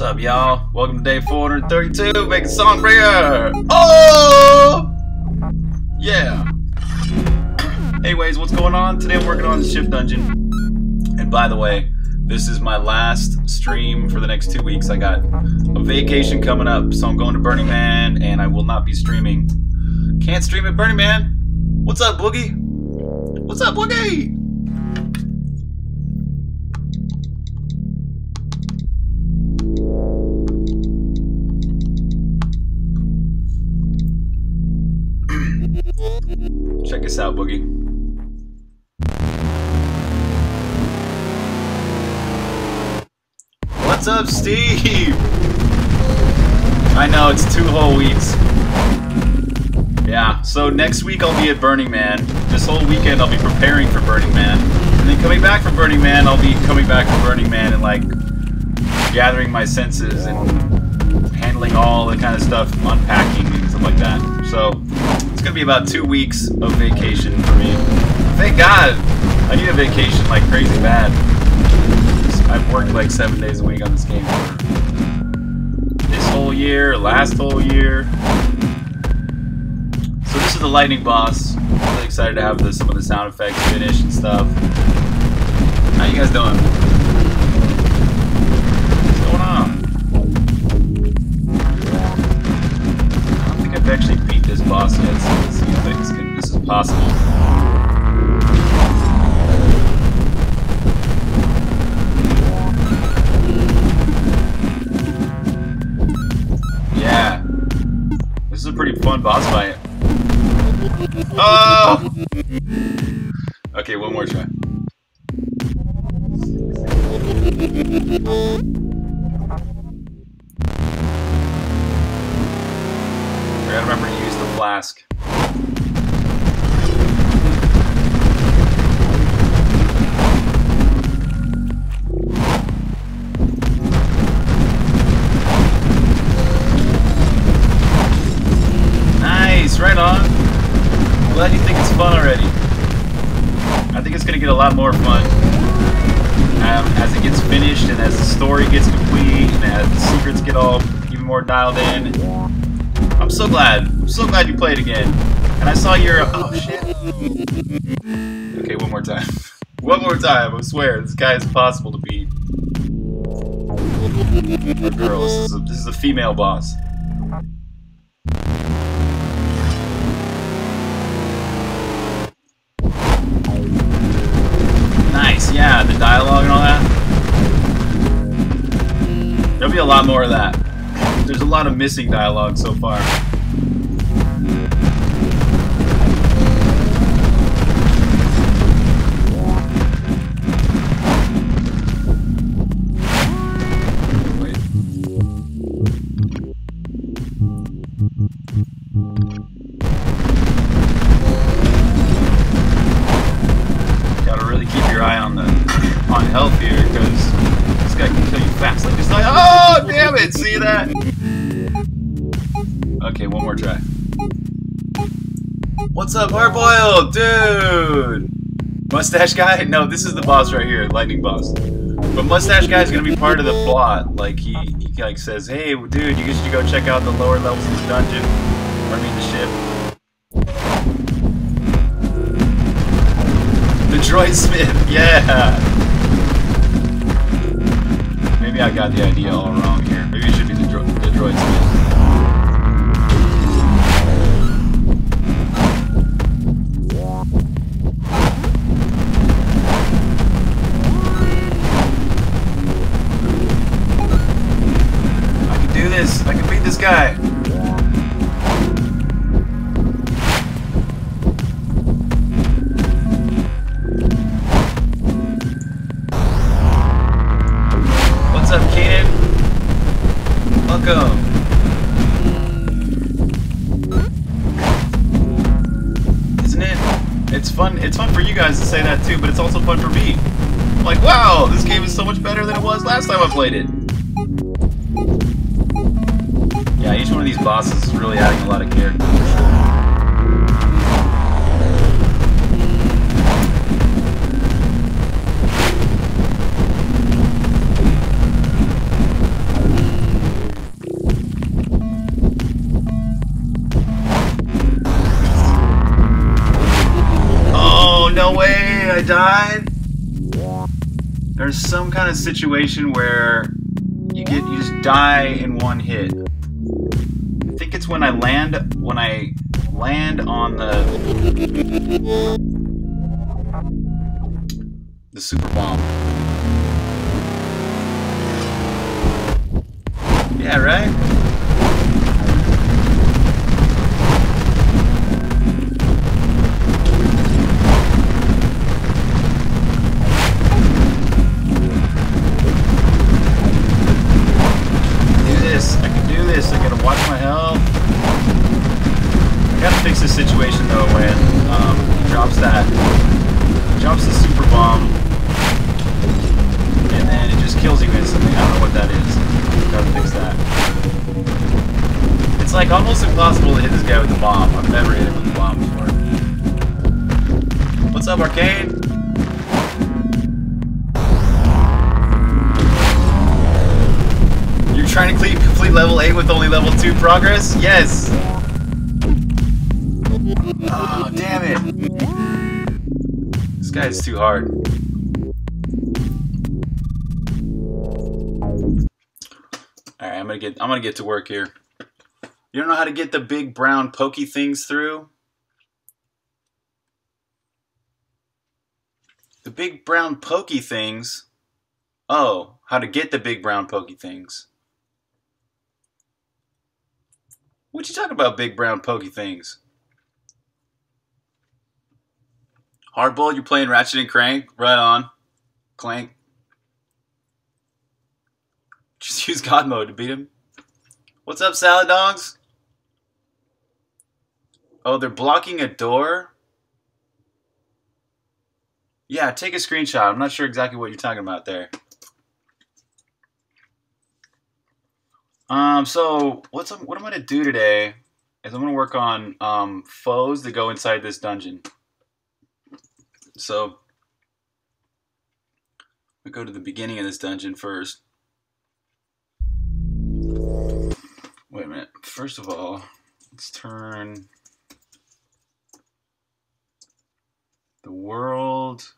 What's up, y'all? Welcome to day 432, making Songbringer! Oh! Yeah! Anyways, what's going on? Today I'm working on the Shift Dungeon. And by the way, this is my last stream for the next 2 weeks. I got a vacation coming up, so I'm going to Burning Man, and I will not be streaming. Can't stream at Burning Man! What's up, Boogie? What's up, Boogie? Check this out, Boogie. What's up, Steve? I know, it's 2 whole weeks. Yeah, so next week I'll be at Burning Man. This whole weekend I'll be preparing for Burning Man. And then coming back from Burning Man, I'll be coming back from Burning Man and, like, gathering my senses and handling all the kind of stuff, unpacking and stuff like that. So it's gonna be about 2 weeks of vacation for me. Thank God! I need a vacation like crazy bad. I've worked like 7 days a week on this game for this whole year, last whole year. So this is the lightning boss. I'm really excited to have some of the sound effects finished and stuff. How you guys doing? What's going on? I don't think I've actually beat this boss yet, so let's see if this is possible. Yeah. This is a pretty fun boss fight. Oh! Okay, one more try. I gotta remember to use the flask. Nice, right on. Glad you think it's fun already. I think it's gonna get a lot more fun as it gets finished and as the story gets complete and as the secrets get all even more dialed in. I'm so glad. I'm so glad you played again. And I saw your oh shit. Okay, one more time. One more time. I swear this guy is impossible to beat. Or girl, this is a female boss. Yeah, the dialogue and all that. There'll be a lot more of that. There's a lot of missing dialogue so far. See that? Okay, one more try. What's up, Hardboiled? Dude! Mustache guy? No, this is the boss right here, lightning boss. But Mustache guy's gonna be part of the plot. Like, he like says, hey, dude, you should go check out the lower levels of the dungeon. Or, I mean, the ship. The Droid Smith, yeah! Maybe I got the idea all wrong here. Maybe it should be the Droid Smith. I can do this! I can beat this guy! It's fun for you guys to say that too, but it's also fun for me. I'm like, wow, this game is so much better than it was last time I played it. Yeah, each one of these bosses is really adding a lot of character for sure. died, there's some kind of situation where you just die in one hit. I think it's when I land on the super bomb. Yeah, right? Situation though when he drops the super bomb and then it just kills you instantly. I don't know what that is. Gotta fix that. It's like almost impossible to hit this guy with the bomb. I've never hit him with the bomb before. What's up, Arcade? You're trying to complete level 8 with only level 2 progress? Yes! Oh, damn it! This guy's too hard. Alright, I'm gonna get to work here. You don't know how to get the big brown pokey things through? The big brown pokey things? Oh, how to get the big brown pokey things. What you talking about, big brown pokey things? Hardball, you're playing Ratchet and Clank? Right on. Clank. Just use God mode to beat him. What's up, Salad Dogs? Oh, they're blocking a door? Yeah, take a screenshot. I'm not sure exactly what you're talking about there. So, what I'm going to do today is I'm going to work on foes that go inside this dungeon. So, we go to the beginning of this dungeon first. Wait a minute. First of all, let's turn the world.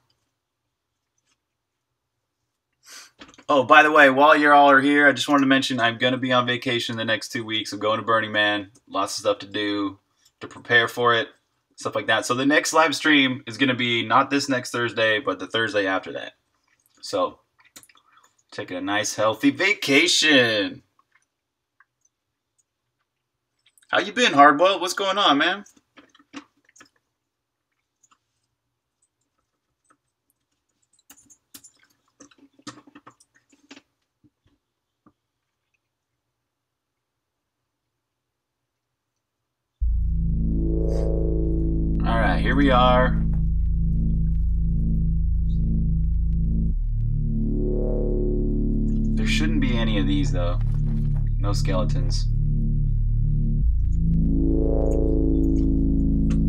Oh, by the way, while you all are here, I just wanted to mention I'm going to be on vacation the next 2 weeks. I'm going to Burning Man. Lots of stuff to do to prepare for it. Stuff like that. So the next live stream is going to be not this next Thursday, but the Thursday after that. So taking a nice healthy vacation. How you been, Hardboiled? What's going on, man? Alright, here we are. There shouldn't be any of these though. No skeletons.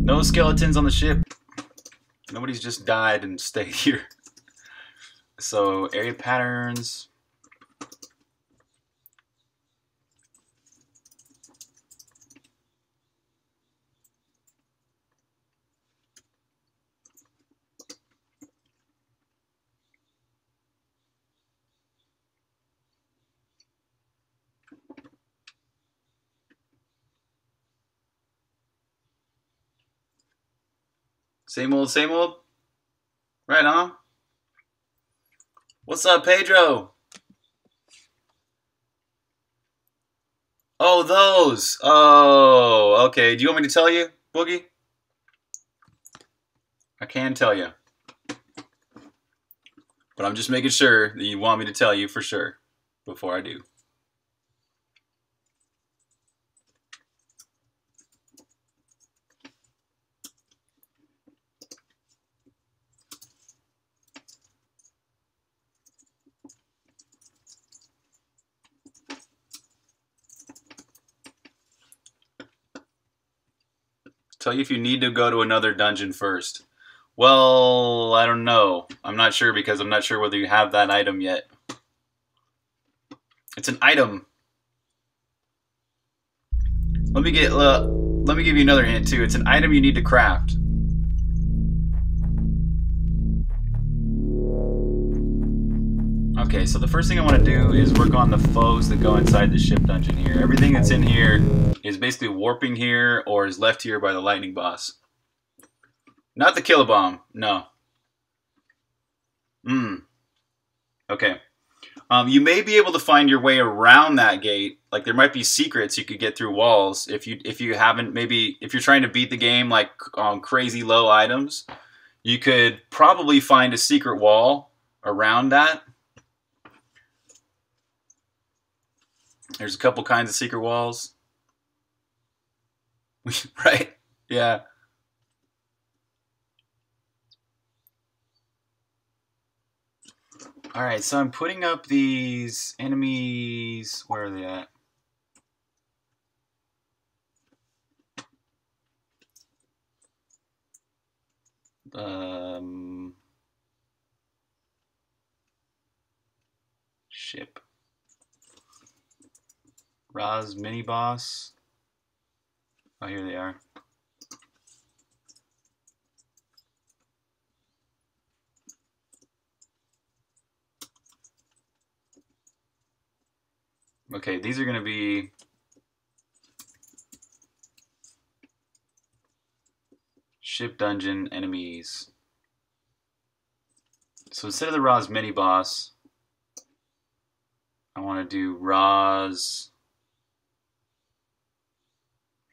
No skeletons on the ship. Nobody's just died and stayed here. So, area patterns. Same old, same old. Right on. What's up, Pedro? Oh, those. Oh, okay. Do you want me to tell you, Boogie? I can tell you. But I'm just making sure that you want me to tell you for sure before I do. Tell you if you need to go to another dungeon first. Well, I don't know. I'm not sure because I'm not sure whether you have that item yet. It's an item. Let me give you another hint too. It's an item you need to craft. Okay, so the first thing I want to do is work on the foes that go inside the ship dungeon here. Everything that's in here is basically warping here or is left here by the lightning boss. Not the killer bomb, no. Okay. You may be able to find your way around that gate. Like, there might be secrets you could get through walls if you haven't, maybe, if you're trying to beat the game, like, on crazy low items, you could probably find a secret wall around that. There's a couple kinds of secret walls. Right? Yeah. All right, so I'm putting up these enemies. Where are they at? Ship. Raz mini boss. Oh, here they are. Okay, these are going to be ship dungeon enemies. So instead of the Raz mini boss, I want to do Raz,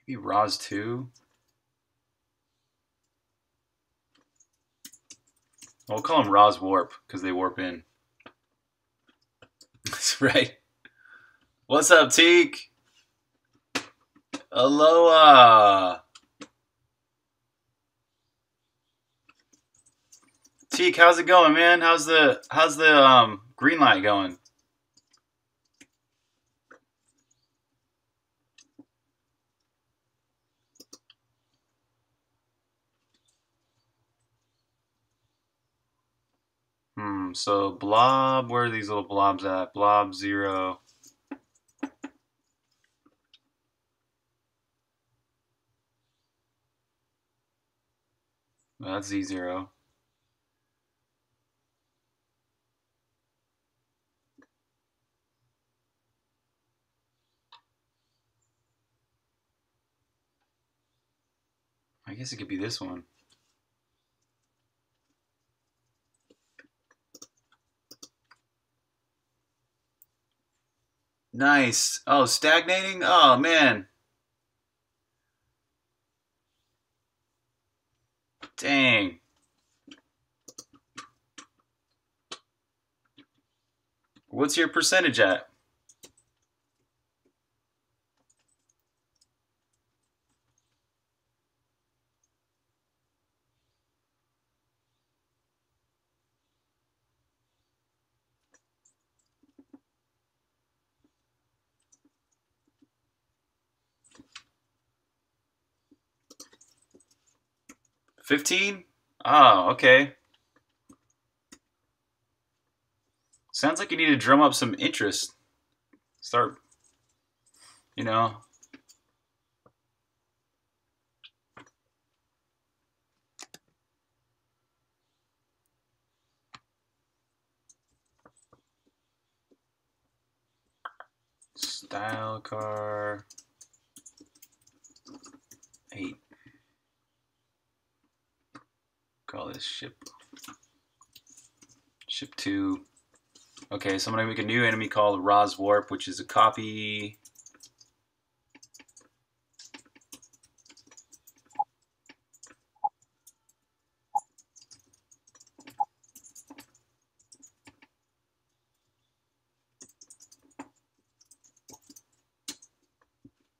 maybe Raz 2. We'll call them Raz Warp because they warp in. That's right. What's up, Teak? Aloha. Teak, how's it going, man? How's the green light going? So blob, where are these little blobs at? Blob 0. Well, that's Z0. I guess it could be this one. Nice. Oh, stagnating? Oh, man. Dang. What's your percentage at? $15? Oh, okay. Sounds like you need to drum up some interest. Start, you know. Style car 8. Call this ship 2. Okay, so I'm gonna make a new enemy called Raz Warp, which is a copy.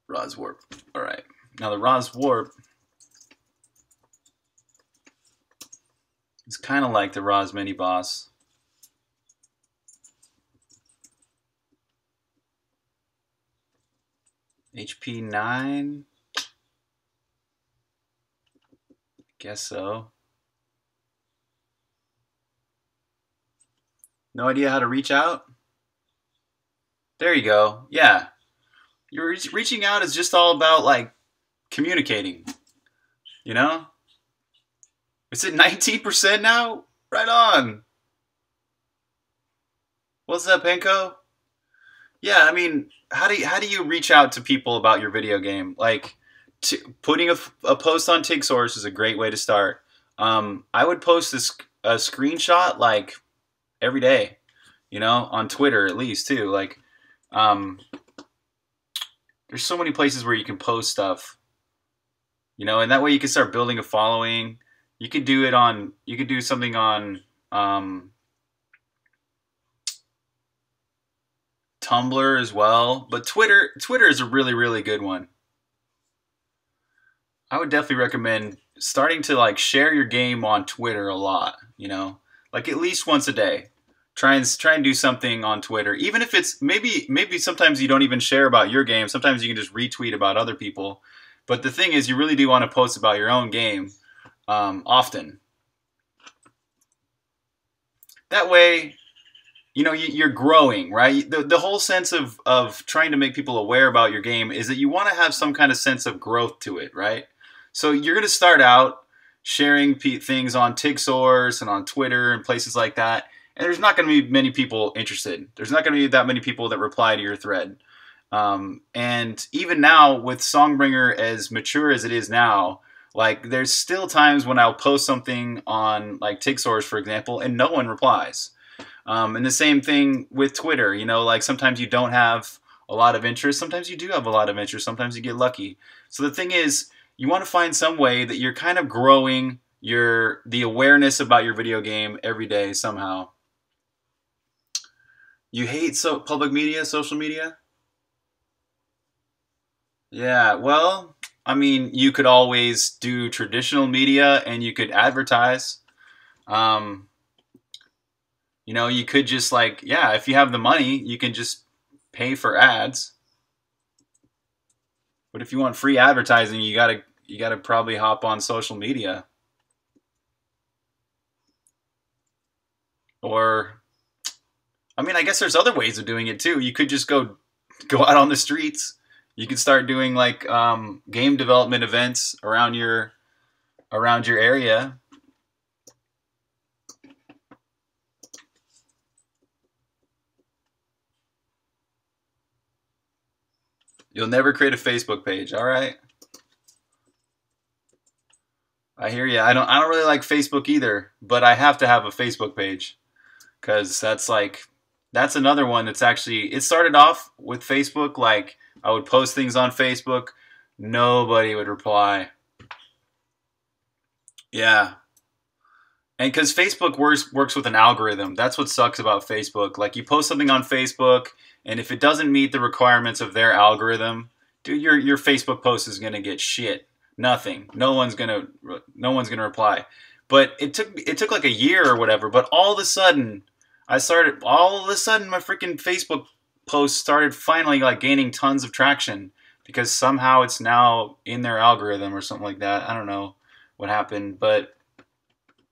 Raz Warp. All right. Now the Raz Warp. It's kind of like the Raz mini boss. HP 9? Guess so. No idea how to reach out? There you go. Yeah. You're reaching out is just all about, like, communicating. You know? Is it 19% now? Right on. What's up, Penko? Yeah, I mean, how do you reach out to people about your video game? Like, putting a post on TIGSource is a great way to start. I would post a screenshot like every day, you know, on Twitter at least too. Like, there's so many places where you can post stuff, you know, and that way you can start building a following. You could do it on, you could do something on Tumblr as well, but Twitter is a really good one. I would definitely recommend starting to like share your game on Twitter a lot, you know, like at least once a day. Try and do something on Twitter, even if it's maybe sometimes you don't even share about your game. Sometimes you can just retweet about other people, but the thing is, you really do want to post about your own game often. That way, you know, you're growing, right? The whole sense of trying to make people aware about your game is that you want to have some kind of sense of growth to it, right? So you're going to start out sharing things on TIGSource and on Twitter and places like that, and there's not going to be many people interested. There's not going to be that many people that reply to your thread. And even now, with Songbringer as mature as it is now, like there's still times when I'll post something on like TIGSource, for example, and no one replies. And the same thing with Twitter, you know, like sometimes you don't have a lot of interest. Sometimes you do have a lot of interest. Sometimes you get lucky. So the thing is, you want to find some way that you're kind of growing the awareness about your video game every day somehow. You hate public media, social media? Yeah, well, I mean, you could always do traditional media and you could advertise. You know, you could just like, yeah, if you have the money, you can just pay for ads. But if you want free advertising, you gotta probably hop on social media. Or, I mean, I guess there's other ways of doing it too. You could just go out on the streets. You could start doing like game development events around your area. You'll never create a Facebook page, all right? I hear you. I don't really like Facebook either, but I have to have a Facebook page because that's another one that's actually. It started off with Facebook, like I would post things on Facebook, nobody would reply. Yeah, and because Facebook works with an algorithm. That's what sucks about Facebook. Like you post something on Facebook, and if it doesn't meet the requirements of their algorithm, dude, your Facebook post is gonna get shit. Nothing. No one's gonna reply. But it took like a year or whatever. But all of a sudden, my freaking Facebook post started finally like gaining tons of traction because somehow it's now in their algorithm or something like that. I don't know what happened, but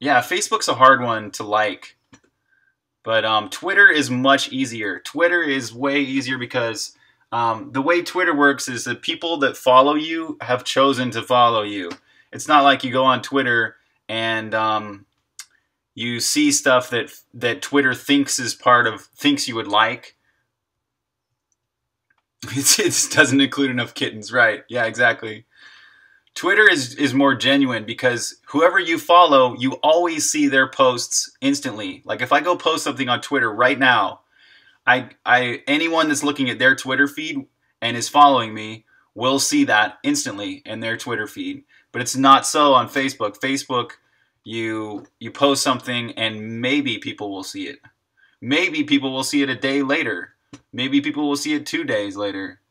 yeah, Facebook's a hard one to like. But Twitter is much easier. Twitter is way easier because the way Twitter works is the people that follow you have chosen to follow you. It's not like you go on Twitter and you see stuff that Twitter thinks you would like. It doesn't include enough kittens, right? Yeah, exactly. Twitter is more genuine because whoever you follow, you always see their posts instantly. Like if I go post something on Twitter right now, anyone that's looking at their Twitter feed and is following me will see that instantly in their Twitter feed. But it's not so on Facebook. Facebook, you post something and maybe people will see it. Maybe people will see it a day later. Maybe people will see it 2 days later.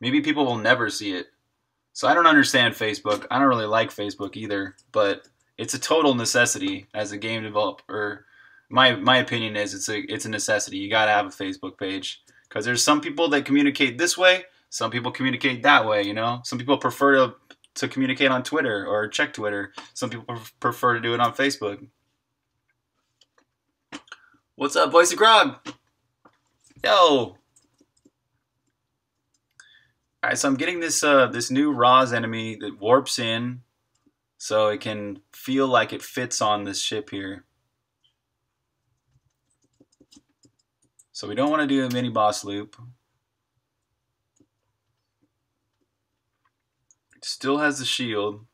Maybe people will never see it. So I don't understand Facebook. I don't really like Facebook either, but it's a total necessity as a game developer. My opinion is it's a necessity. You gotta have a Facebook page because there's some people that communicate this way, some people communicate that way. You know, some people prefer to communicate on Twitter or check Twitter. Some people prefer to do it on Facebook. What's up, Voice of Grog? Yo. All right, so I'm getting this new Raz enemy that warps in, so it can feel like it fits on this ship here. So we don't want to do a mini boss loop. It still has the shield.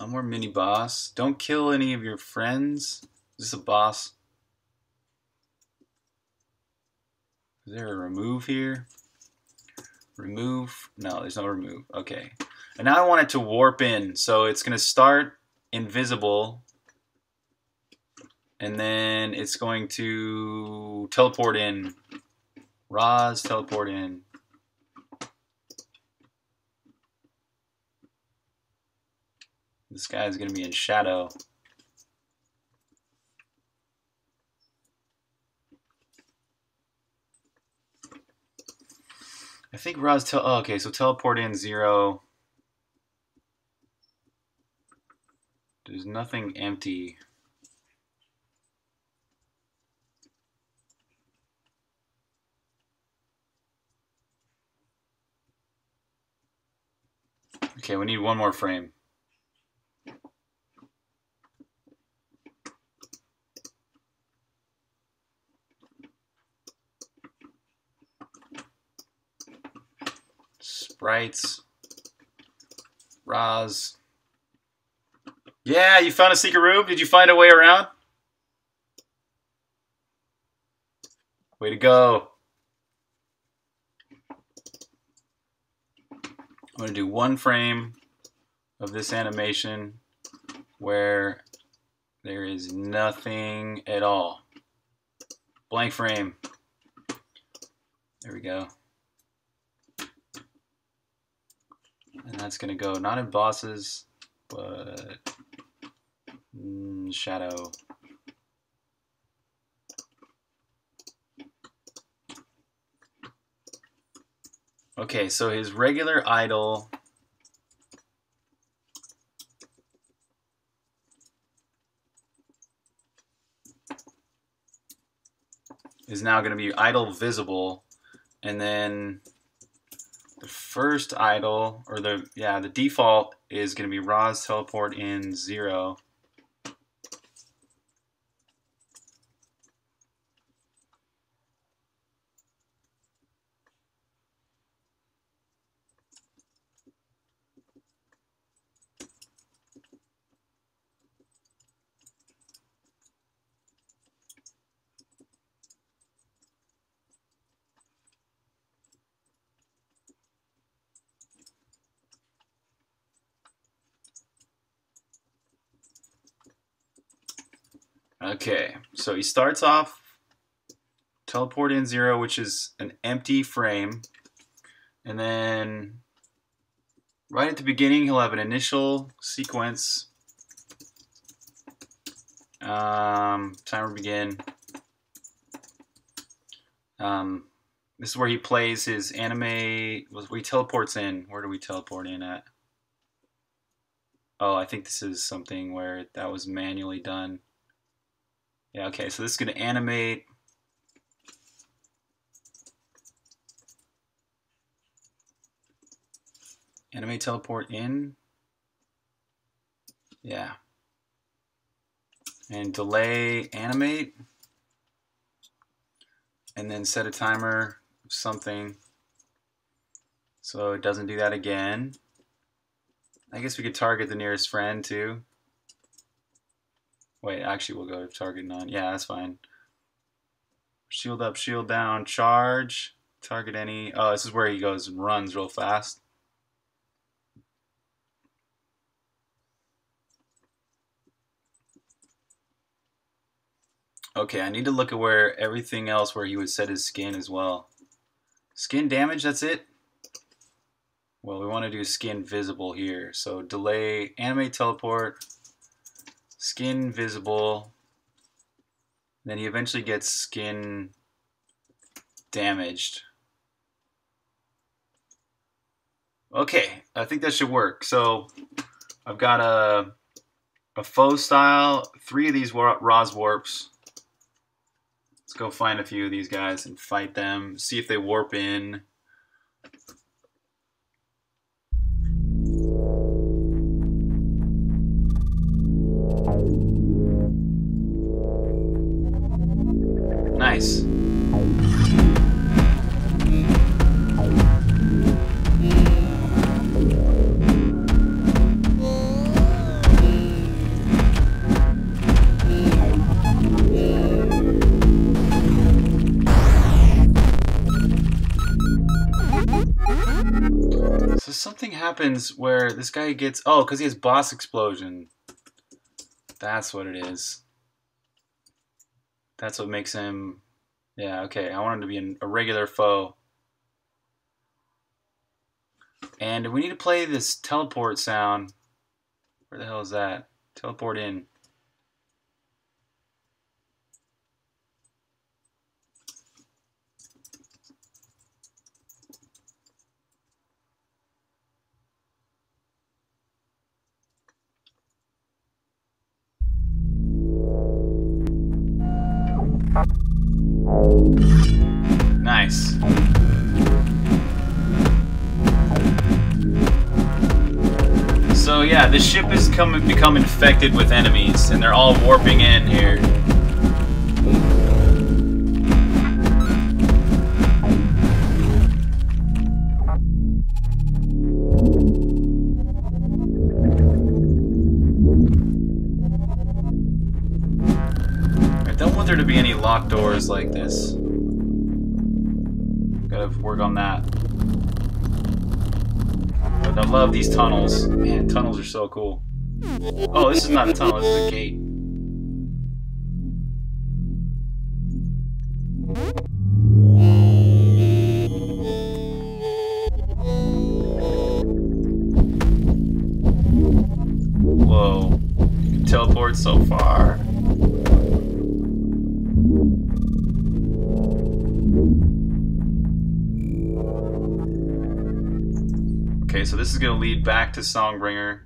No more mini boss. Don't kill any of your friends. Is this a boss? Is there a remove here? Remove? No, there's no remove. Okay. And now I want it to warp in. So it's going to start invisible. And then it's going to teleport in. Raz, teleport in. This guy's going to be in shadow. I think Raz okay, so teleport in 0. There's nothing empty. Okay, we need one more frame. Sprites. Raz. Yeah, you found a secret room? Did you find a way around? Way to go. I'm going to do one frame of this animation where there is nothing at all. Blank frame. There we go. And that's going to go not in bosses, but shadow. Okay, so his regular idol is now going to be idol visible, and then the first idol, or the default is going to be Raz teleport in 0. Okay, so he starts off teleport in 0, which is an empty frame, and then right at the beginning he'll have an initial sequence. Timer begin. This is where he plays his anime. He teleports in. Where do we teleport in at? Oh, I think this is something where that was manually done. Yeah, okay, so this is going to animate. Animate teleport in. Yeah. And delay animate. And then set a timer, something. So it doesn't do that again. I guess we could target the nearest friend too. Wait, actually we'll go to target none. Yeah, that's fine. Shield up, shield down, charge, target any. Oh, this is where he goes and runs real fast. Okay, I need to look at where everything else where he would set his skin as well. Skin damage, that's it? Well, we want to do skin visible here. So delay, animate, teleport. Skin visible, then he eventually gets skin damaged. Okay, I think that should work. So I've got a faux style, 3 of these Raz warps. Let's go find a few of these guys and fight them, see if they warp in. happens where this guy gets... Oh, because he has boss explosion. That's what it is. That's what makes him... Yeah, okay. I want him to be a regular foe. And we need to play this teleport sound. Where the hell is that? Teleport in. Nice. So yeah, the ship has become infected with enemies, and they're all warping in here. I don't want there to be any locked doors like this. Gotta work on that. I love these tunnels. Man, tunnels are so cool. Oh, this is not a tunnel, this is a gate. Whoa. You can teleport so far. Okay, so this is going to lead back to Songbringer.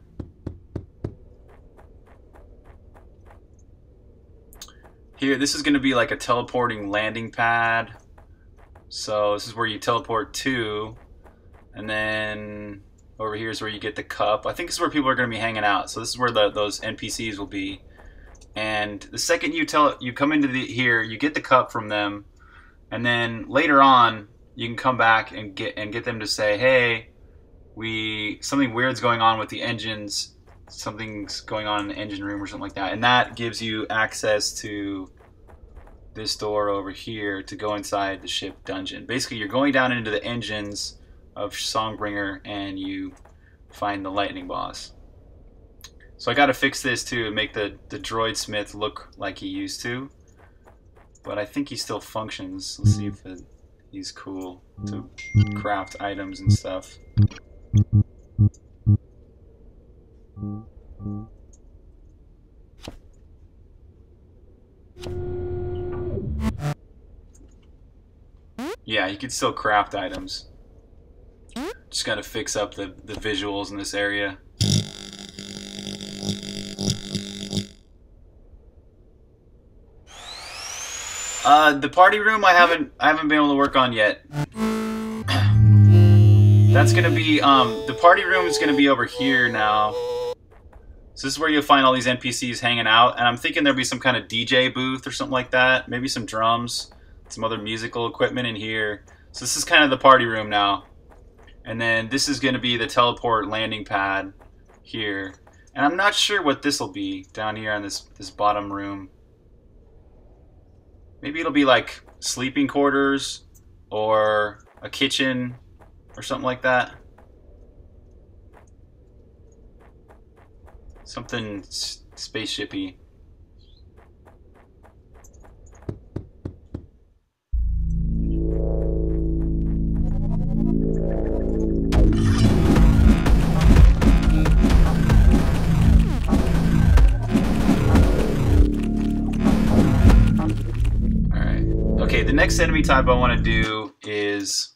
Here, this is going to be like a teleporting landing pad. So this is where you teleport to. And then over here is where you get the cup. I think this is where people are going to be hanging out. So this is where those NPCs will be. And the second you come into here, you get the cup from them. And then later on, you can come back and get them to say, hey... something weird's going on with the engines. Something's going on in the engine room or something like that. And that gives you access to this door over here to go inside the ship dungeon. Basically, you're going down into the engines of Songbringer and you find the lightning boss. So I got to fix this too and make the Droid Smith look like he used to. But I think he still functions. Let's see if he's cool to craft items and stuff. Yeah, you can still craft items. Just gotta fix up the visuals in this area. The party room I haven't been able to work on yet. That's gonna be, the party room is gonna be over here now. So this is where you'll find all these NPCs hanging out, and I'm thinking there'll be some kind of DJ booth or something like that. Maybe some drums, some other musical equipment in here. So this is kind of the party room now. And then this is gonna be the teleport landing pad here. And I'm not sure what this'll be down here on this bottom room. Maybe it'll be like sleeping quarters or a kitchen or something like that. Something spaceshipy. All right. Okay, the next enemy type I want to do is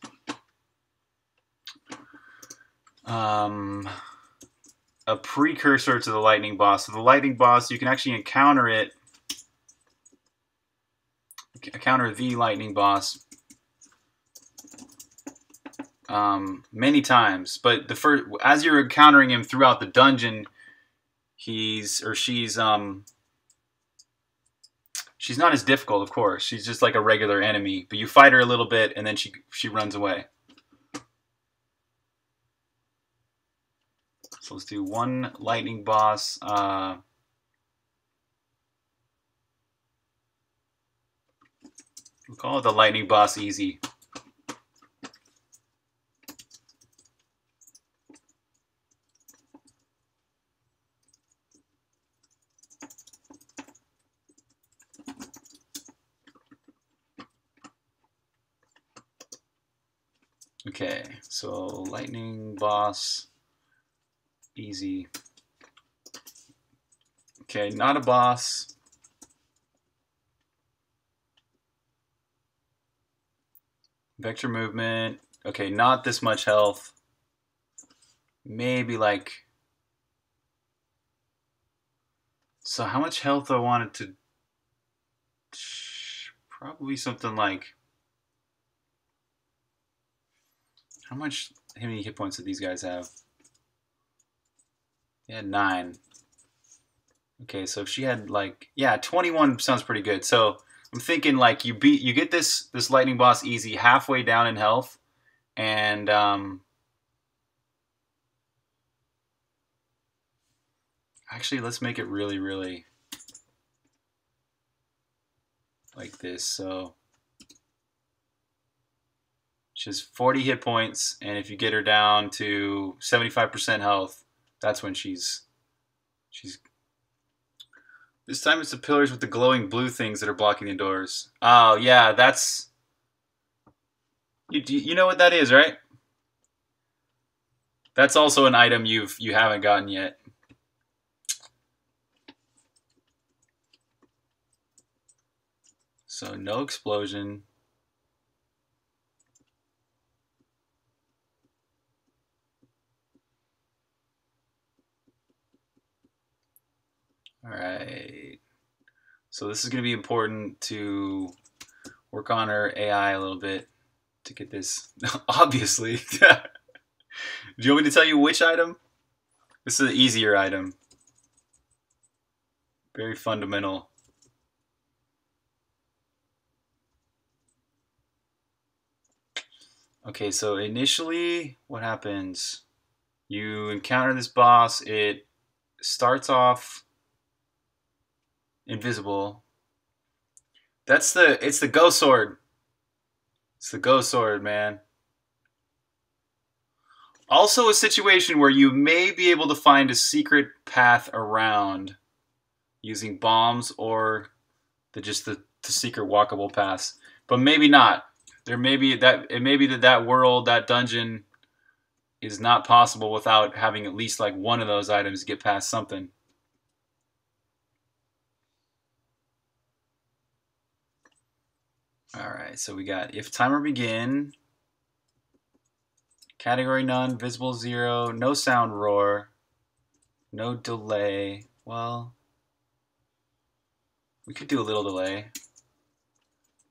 a precursor to the lightning boss. So the lightning boss, you can actually encounter it. Encounter the lightning boss many times. But as you're encountering him throughout the dungeon, he's or she's not as difficult, of course. She's just like a regular enemy. But you fight her a little bit, and then she runs away. So let's do one lightning boss. We'll call it the lightning boss easy. Okay, so lightning boss, easy. Okay, not a boss. Vector movement. Okay, not this much health. Maybe like... So how much health I wanted to... Probably something like... How many hit points did these guys have? They had 9. Okay, so if she had like, yeah, 21 sounds pretty good. So I'm thinking like you get this lightning boss easy halfway down in health, and actually let's make it really, really like this. So she's 40 hit points, and if you get her down to 75% health, that's when she's. This time it's the pillars with the glowing blue things that are blocking the doors. Oh, yeah, that's... You know what that is, right? That's also an item you haven't gotten yet. So no explosion. Alright, so this is going to be important to work on her AI a little bit to get this, obviously. Do you want me to tell you which item? This is an easier item. Very fundamental. Okay, so initially, what happens? You encounter this boss, it starts off... invisible. That's the, it's the ghost sword. It's the ghost sword, man. Also a situation where you may be able to find a secret path around using bombs or just the secret walkable paths. But maybe not. There may be that, it may be that that world, that dungeon is not possible without having at least like one of those items to get past something. Alright, so we got if timer begin, category none, visible 0, no sound roar, no delay. Well, we could do a little delay,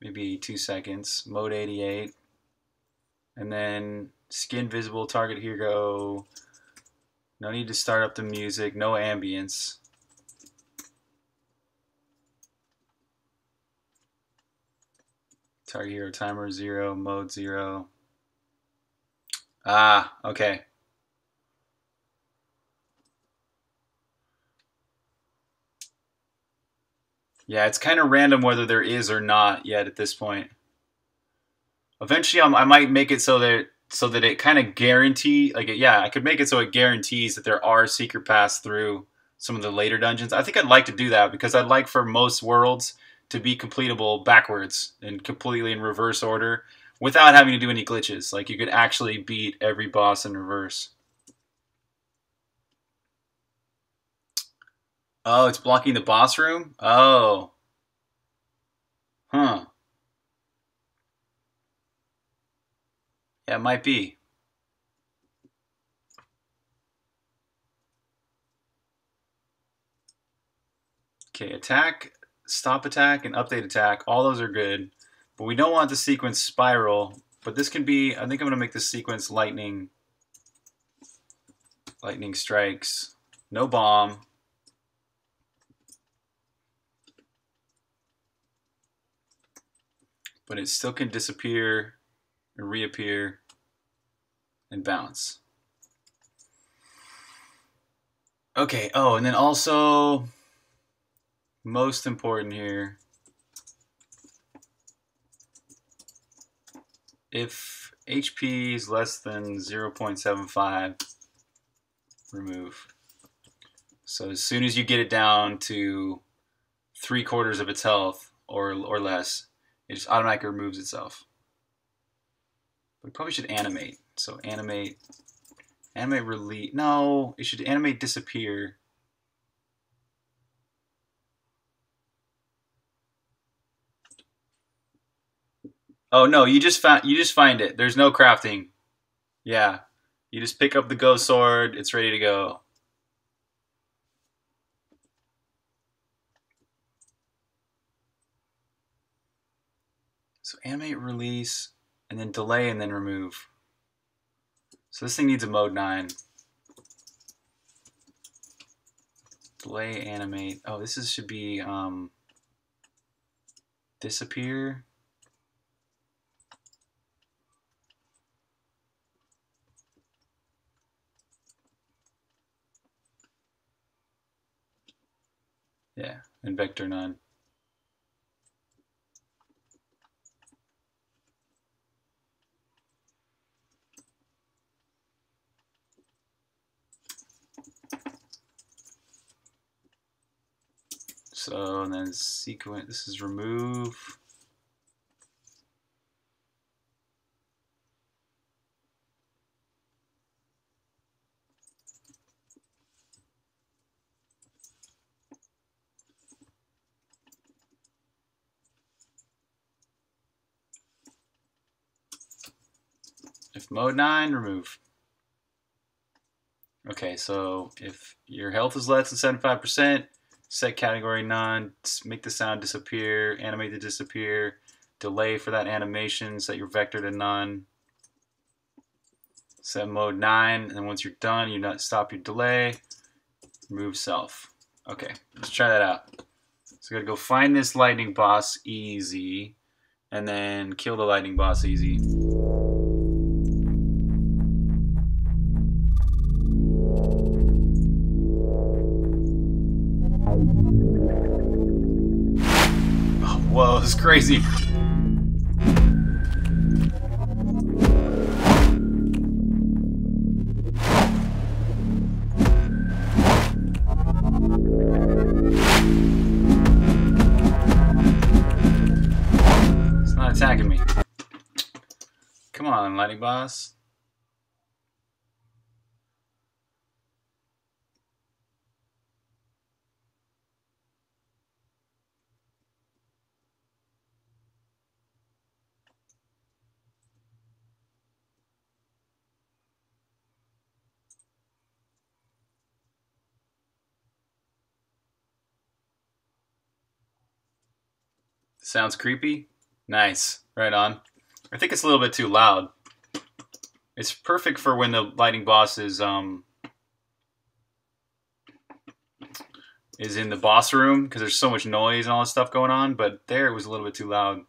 maybe 2 seconds, mode 88, and then skin visible, target hero, no need to start up the music, no ambience. Target hero timer 0, mode 0. Ah, okay. Yeah, it's kind of random whether there is or not yet at this point. Eventually, I might make it so that it kind of guarantees, like, yeah, I could make it so it guarantees that there are secret paths through some of the later dungeons. I think I'd like to do that because I'd like for most worlds to be completable backwards and completely in reverse order without having to do any glitches. Like, you could actually beat every boss in reverse. Oh, it's blocking the boss room? Oh. Huh. Yeah, it might be. Okay, attack... stop attack and update attack, all those are good, but we don't want the sequence spiral. But this can be, I think I'm gonna make the sequence lightning strikes, no bomb. But it still can disappear and reappear and bounce. Okay, oh, and then also most important here, if HP is less than 0.75, remove. So as soon as you get it down to 3/4 of its health or less, it just automatically removes itself. We probably should animate. So animate release. No, it should animate disappear. Oh no, you just find it. There's no crafting. Yeah. You just pick up the ghost sword, it's ready to go. So animate, release, and then delay, and then remove. So this thing needs a mode 9. Delay, animate. Oh, this is, should be disappear. Yeah, and vector 9. So, and then sequence, this is remove. If mode 9, remove. Okay, so if your health is less than 75%, set category none, make the sound disappear, animate to disappear, delay for that animation, set your vector to none, set mode 9, and then once you're done, you stop your delay, remove self. Okay, let's try that out. So I gotta go find this lightning boss easy, and then kill the lightning boss easy. Whoa, this is crazy. It's not attacking me. Come on, lightning boss. Sounds creepy? Nice. Right on. I think it's a little bit too loud. It's perfect for when the lightning boss is in the boss room, because there's so much noise and all this stuff going on, but there it was a little bit too loud.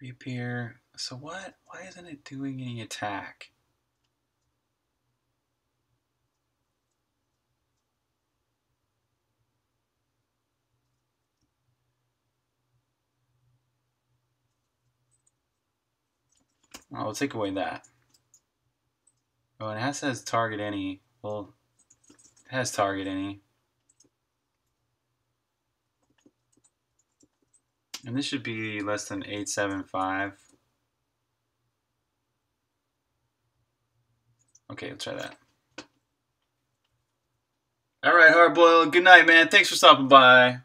Reappear. So what? Why isn't it doing any attack? I'll take away that. Oh, and it has target any. Well, it has target any. And this should be less than 875. Okay, let's try that. All right, Hardboiled. Good night, man. Thanks for stopping by.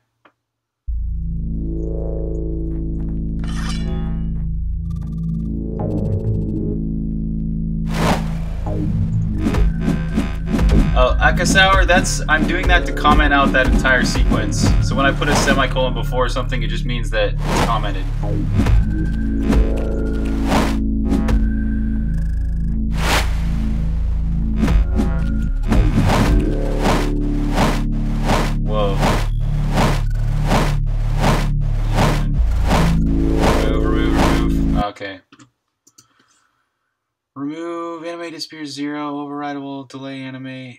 Oh, Akasour, I'm doing that to comment out that entire sequence. So when I put a semicolon before something, it just means that it's commented. Remove, animate disappear 0, overrideable, delay animate.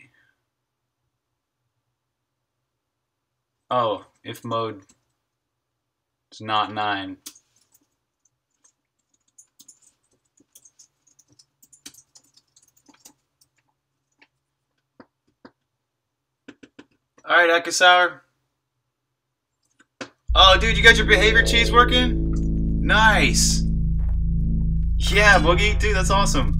Oh, if mode is not 9. Alright, Ekisaur. Oh, dude, you got your behavior cheese working? Nice! Yeah, Boogie, dude, that's awesome.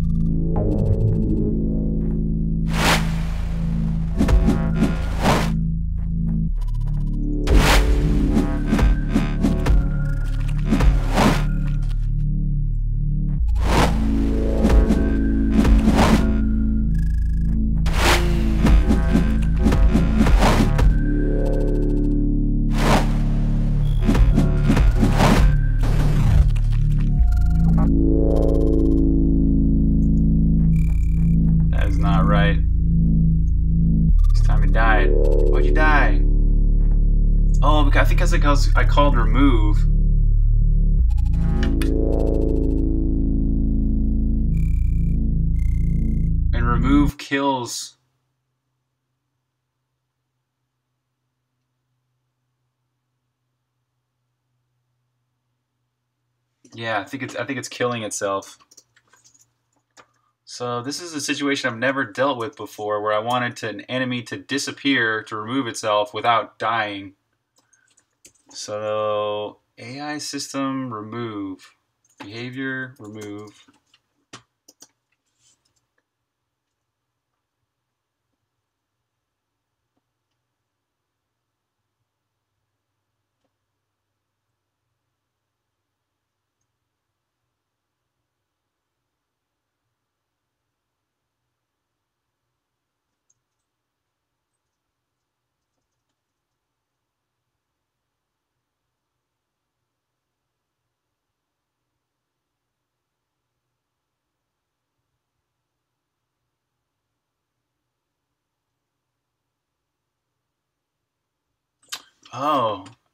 I called remove. And remove kills. Yeah, I think it's killing itself. So this is a situation I've never dealt with before where I wanted an enemy to disappear, to remove itself without dying. So, AI system remove, behavior remove.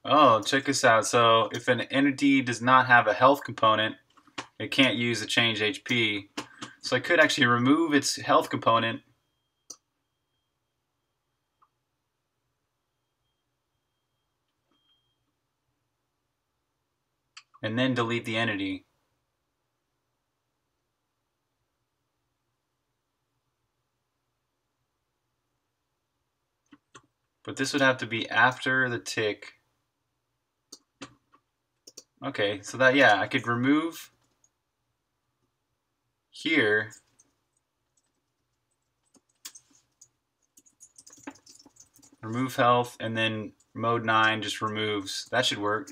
Oh, check this out. So if an entity does not have a health component, it can't use the change HP. So I could actually remove its health component. And then delete the entity. But this would have to be after the tick. Okay, so that, yeah, I could remove here. Remove health, and then mode 9 just removes. That should work.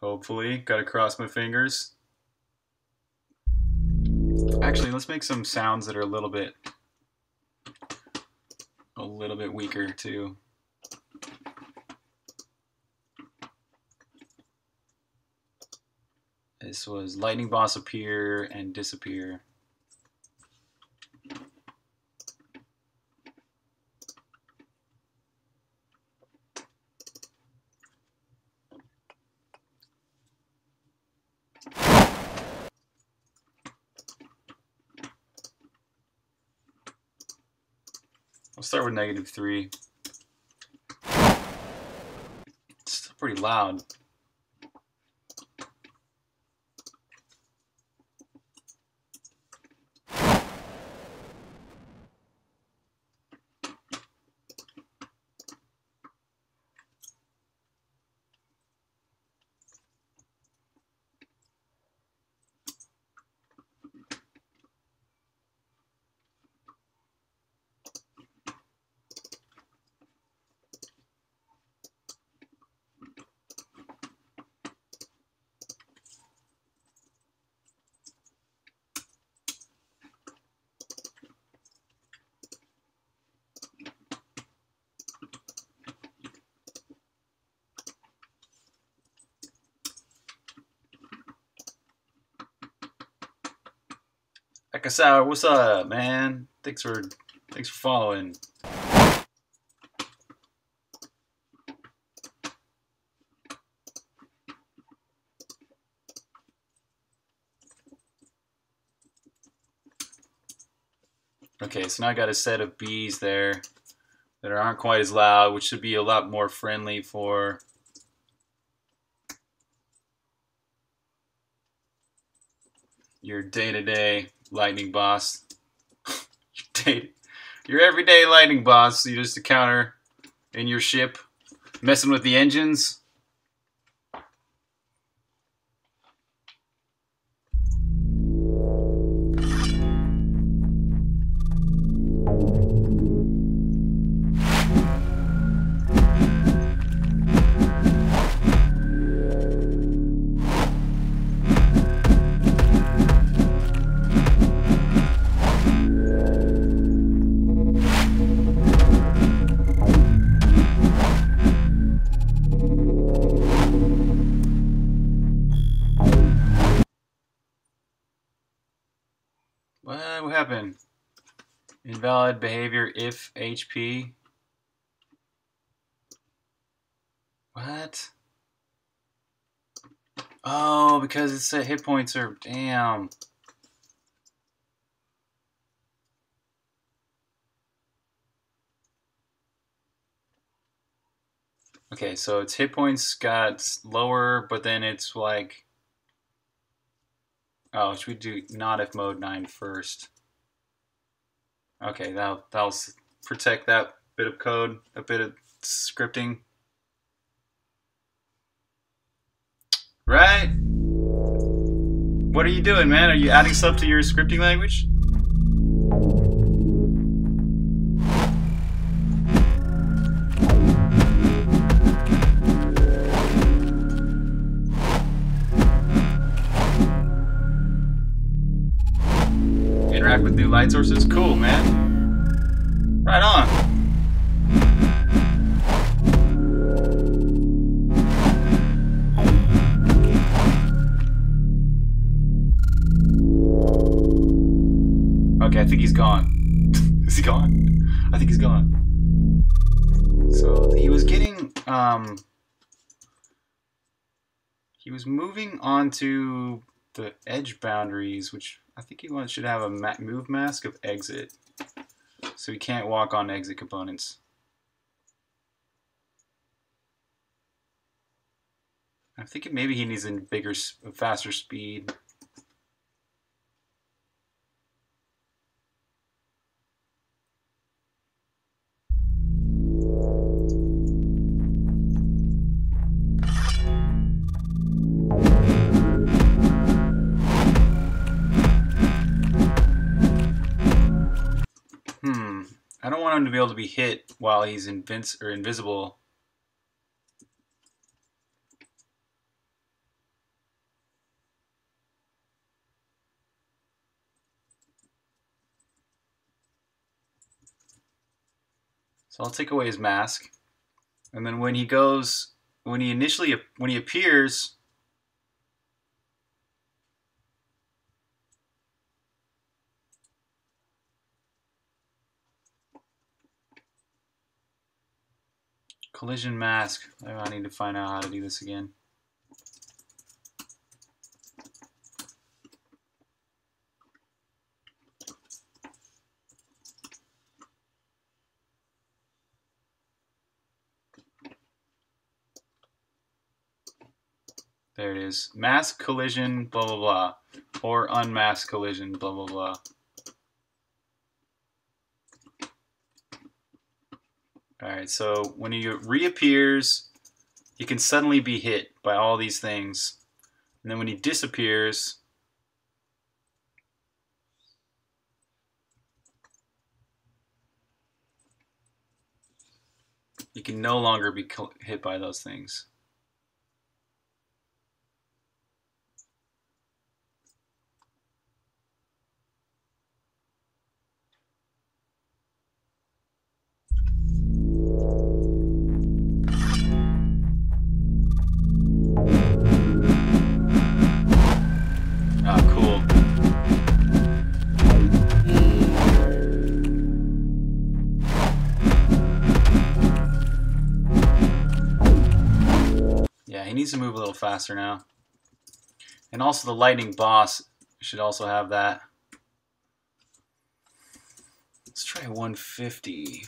Hopefully, gotta cross my fingers. Actually, let's make some sounds that are a little bit weaker too. This was Lightning Boss appear and disappear. Start with -3. It's still pretty loud. Ekisaur, what's up, man? Thanks for following. Okay, so now I got a set of bees there that aren't quite as loud, which should be a lot more friendly for your day-to-day Lightning Boss. Your everyday lightning boss, you're just a counter in your ship, messing with the engines. What happened? Invalid behavior if HP. What? Oh, because it said hit points are... Damn. Okay, so its hit points got lower, but then it's like... Oh, should we do not if mode 9 first? Okay, that'll protect that bit of code, a bit of scripting. Right? What are you doing, man? Are you adding stuff to your scripting language? Interact with new light sources? Cool, man. Right on. Okay, I think he's gone. Is he gone? I think he's gone. So he was getting, he was moving on to the edge boundaries, which I think he should have a move mask of exit. So he can't walk on exit components. I'm thinking maybe he needs a bigger, faster speed. I don't want him to be able to be hit while he's invisible. So I'll take away his mask, and then when he goes, when he appears. Collision mask. I need to find out how to do this again. There it is. Mask collision, blah, blah, blah. Or unmask collision, blah, blah, blah. Alright, so when he reappears, he can suddenly be hit by all these things. And then when he disappears, he can no longer be hit by those things. He needs to move a little faster now. And also the lightning boss should also have that. Let's try 150.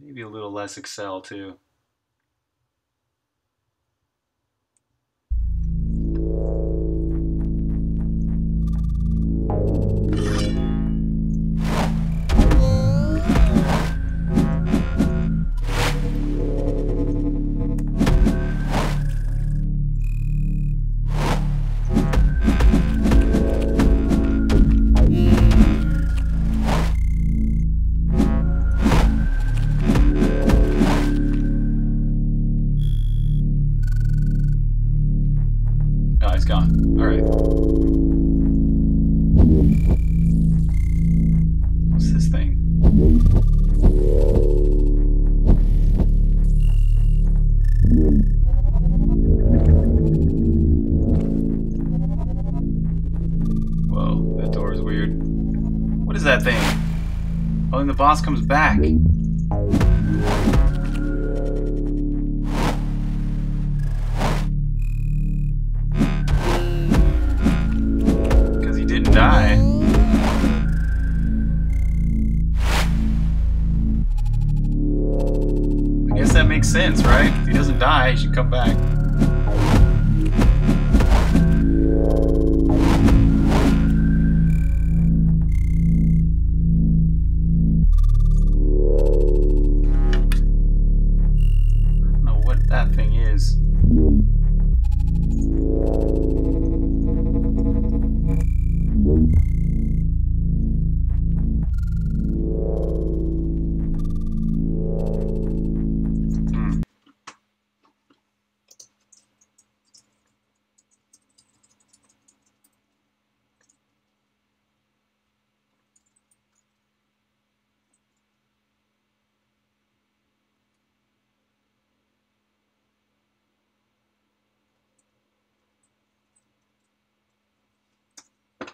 Maybe a little less Excel too. gone. All right. What's this thing? Whoa, that door is weird. What is that thing? Oh, and the boss comes back. Sense, right? If he doesn't die, he should come back. I don't know what that thing is.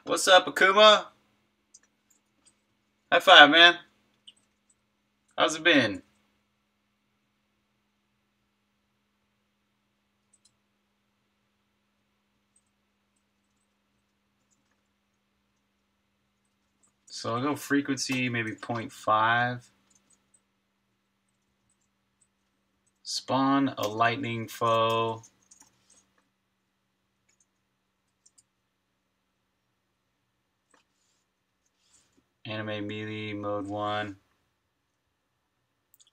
What's up, Akuma? High five, man. How's it been? So I'll go frequency, maybe 0.5. Spawn a lightning foe. Anime melee mode 1.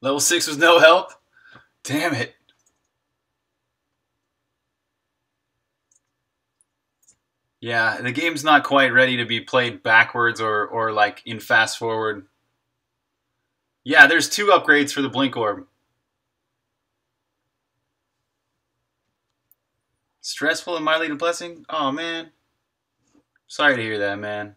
Level 6 was no help? Damn it. Yeah, the game's not quite ready to be played backwards or like in fast forward. Yeah, there's 2 upgrades for the blink orb. Stressful and mildly depressing? Oh man. Sorry to hear that, man.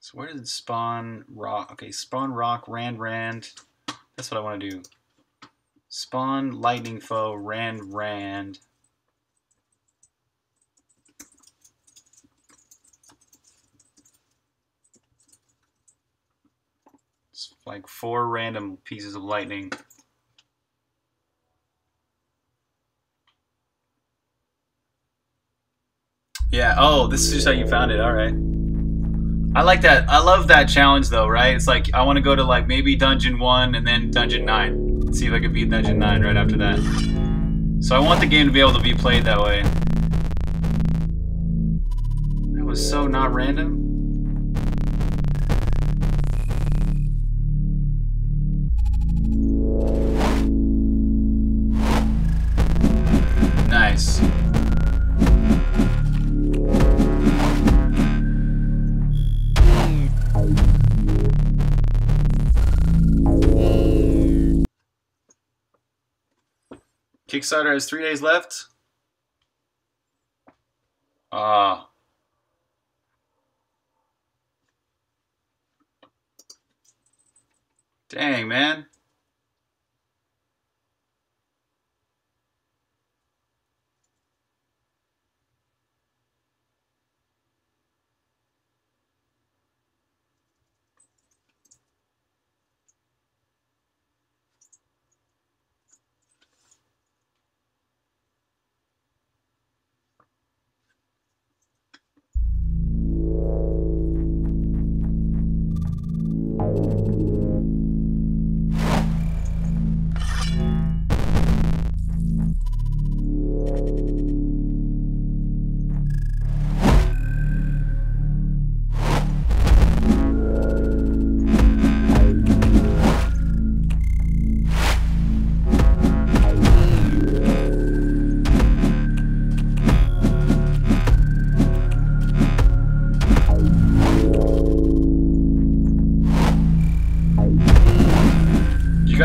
So where did spawn rock? Okay, spawn rock, rand. That's what I want to do. Spawn lightning foe, rand. It's like 4 random pieces of lightning. Yeah, oh, this is just how you found it, all right. I like that. I love that challenge though, right? It's like, I want to go to like maybe dungeon 1 and then dungeon 9. Let's see if I can beat dungeon 9 right after that. So I want the game to be able to be played that way. That was so not random. Nice. Kickstarter has 3 days left. Dang, man.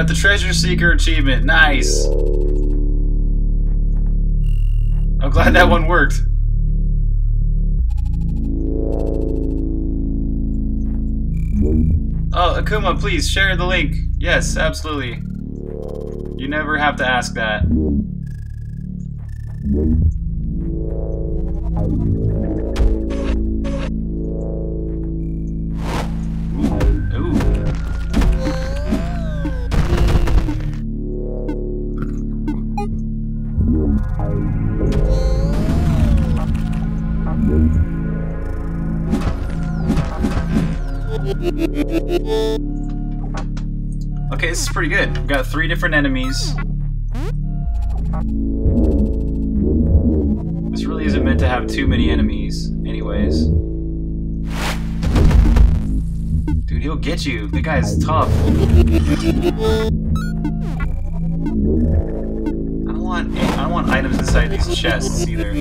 got the Treasure Seeker achievement. Nice. I'm glad that one worked. Oh, Akuma, please share the link. Yes, absolutely. You never have to ask that. Okay, this is pretty good. We've got 3 different enemies. This really isn't meant to have too many enemies, anyways. Dude, he'll get you. That guy is tough. I don't want items inside these chests either.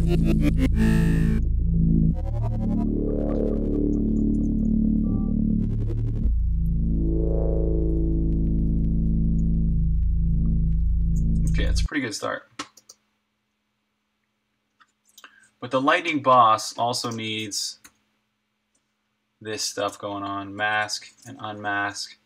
Okay, it's a pretty good start. But the lightning boss also needs this stuff going on. Mask and unmask.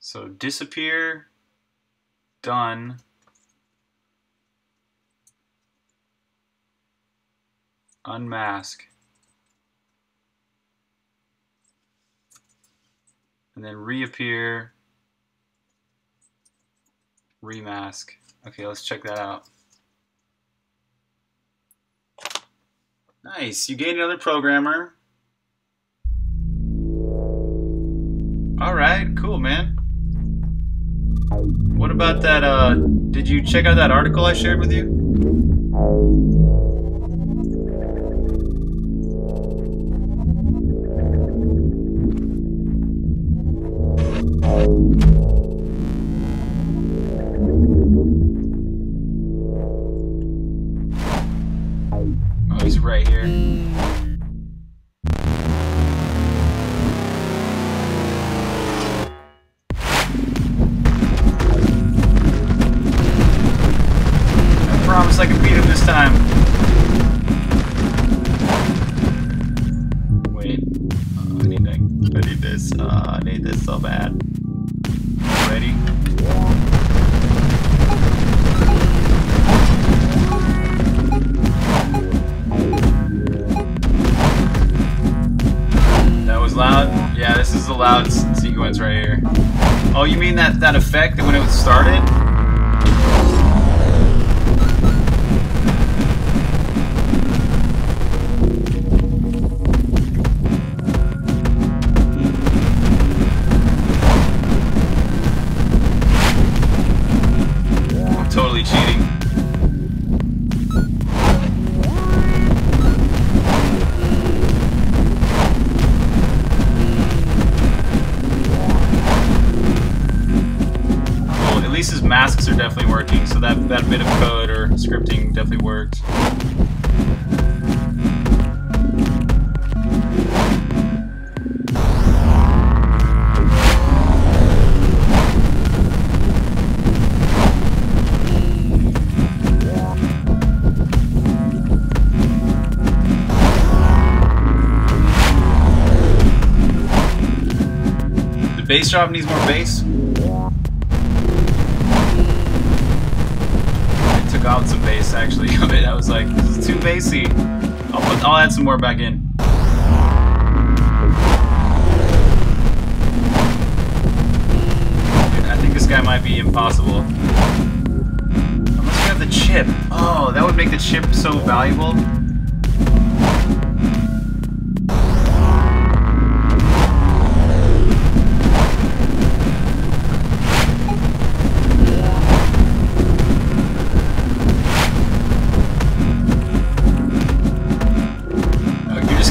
So disappear, done. Unmask. And then reappear. Remask. Okay, let's check that out. Nice, you gained another programmer. Alright, cool, man. What about that, did you check out that article I shared with you? Right here. I promise I can beat him this time. Wait. I need this. I need this so bad. Ready? Loud? Yeah, this is the loud sequence right here. Oh, you mean that effect when it started? I'm totally cheating. Masks are definitely working, so that bit of code or scripting definitely worked. The bass drop needs more bass. Out some bass actually of it. I was like, this is too bassy. I'll add some more back in. I think this guy might be impossible. Unless you have the chip. Oh, that would make the chip so valuable.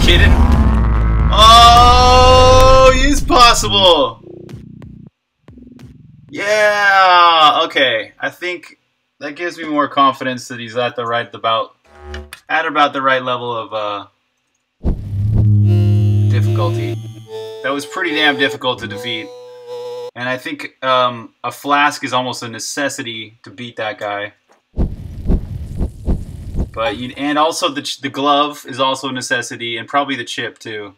Kidding? Oh, it's possible. Yeah. Okay. I think That gives me more confidence that he's at the about the right level of difficulty. That was pretty damn difficult to defeat. And I think a flask is almost a necessity to beat that guy. But you, and also the glove is also a necessity, and probably the chip too.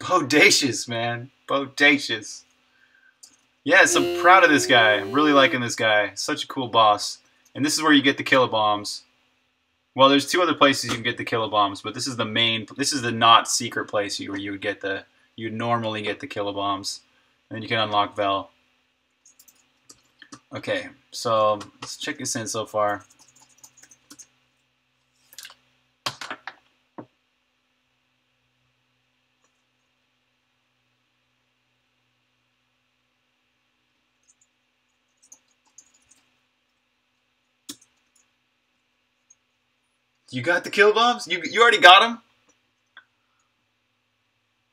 Bodacious, man. Bodacious. Yes, I'm proud of this guy. I'm really liking this guy. Such a cool boss. And this is where you get the killer bombs. Well, there's two other places you can get the killer bombs, but this is the main. This is the not secret place where you would get the. You normally get the killer bombs, and then you can unlock Vel. Okay, so let's check this in so far. You got the kill bombs? You already got them?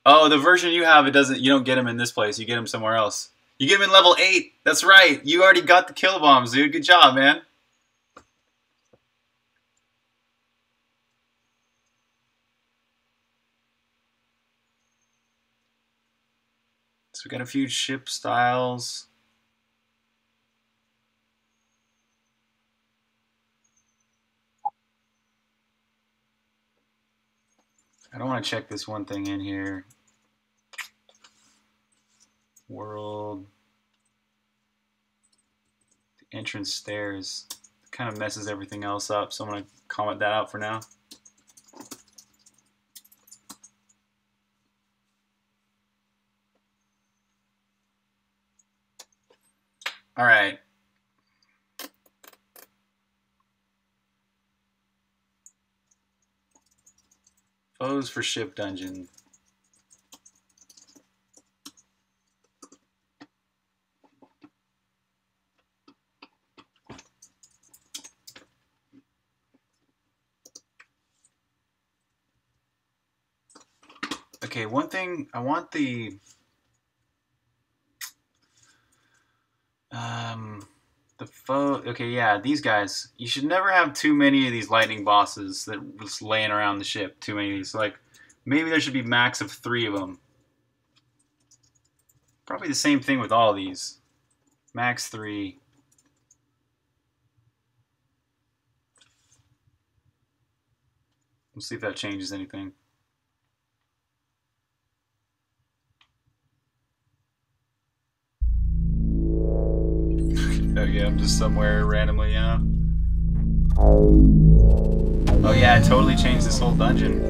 Oh, the version you have, it doesn't. You don't get them in this place. You get them somewhere else. You get them in level 8. That's right. You already got the kill bombs, dude. Good job, man. So we got a few ship styles. I don't want to check this one thing in here. World. The entrance stairs. It kind of messes everything else up, so I'm going to comment that out for now. All right. Foes for ship dungeon. Okay, one thing I want the foe. Okay, yeah, these guys. You should never have too many of these lightning bosses that was laying around the ship. Too many of these. Like, maybe there should be max of 3 of them. Probably the same thing with all these. Max 3. We'll see if that changes anything. Oh yeah, I'm just somewhere randomly, yeah. Oh yeah, I totally changed this whole dungeon.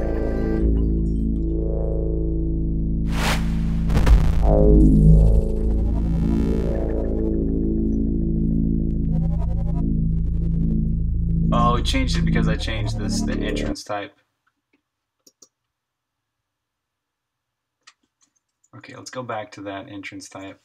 Oh, it changed it because I changed this, the entrance type. Okay, let's go back to that entrance type.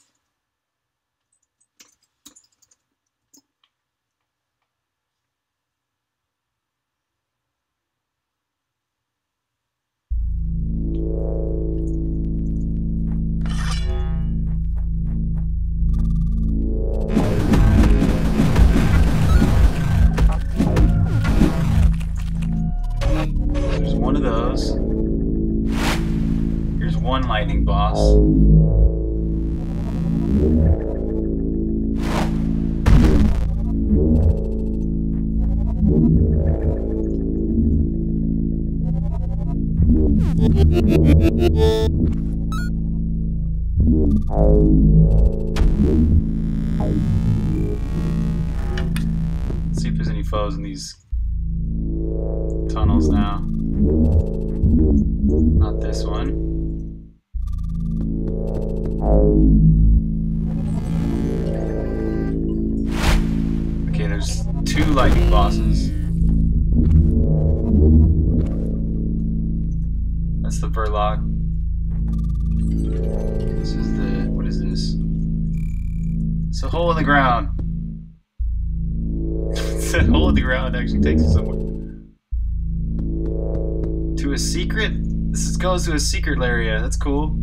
Goes to a secret area. That's cool.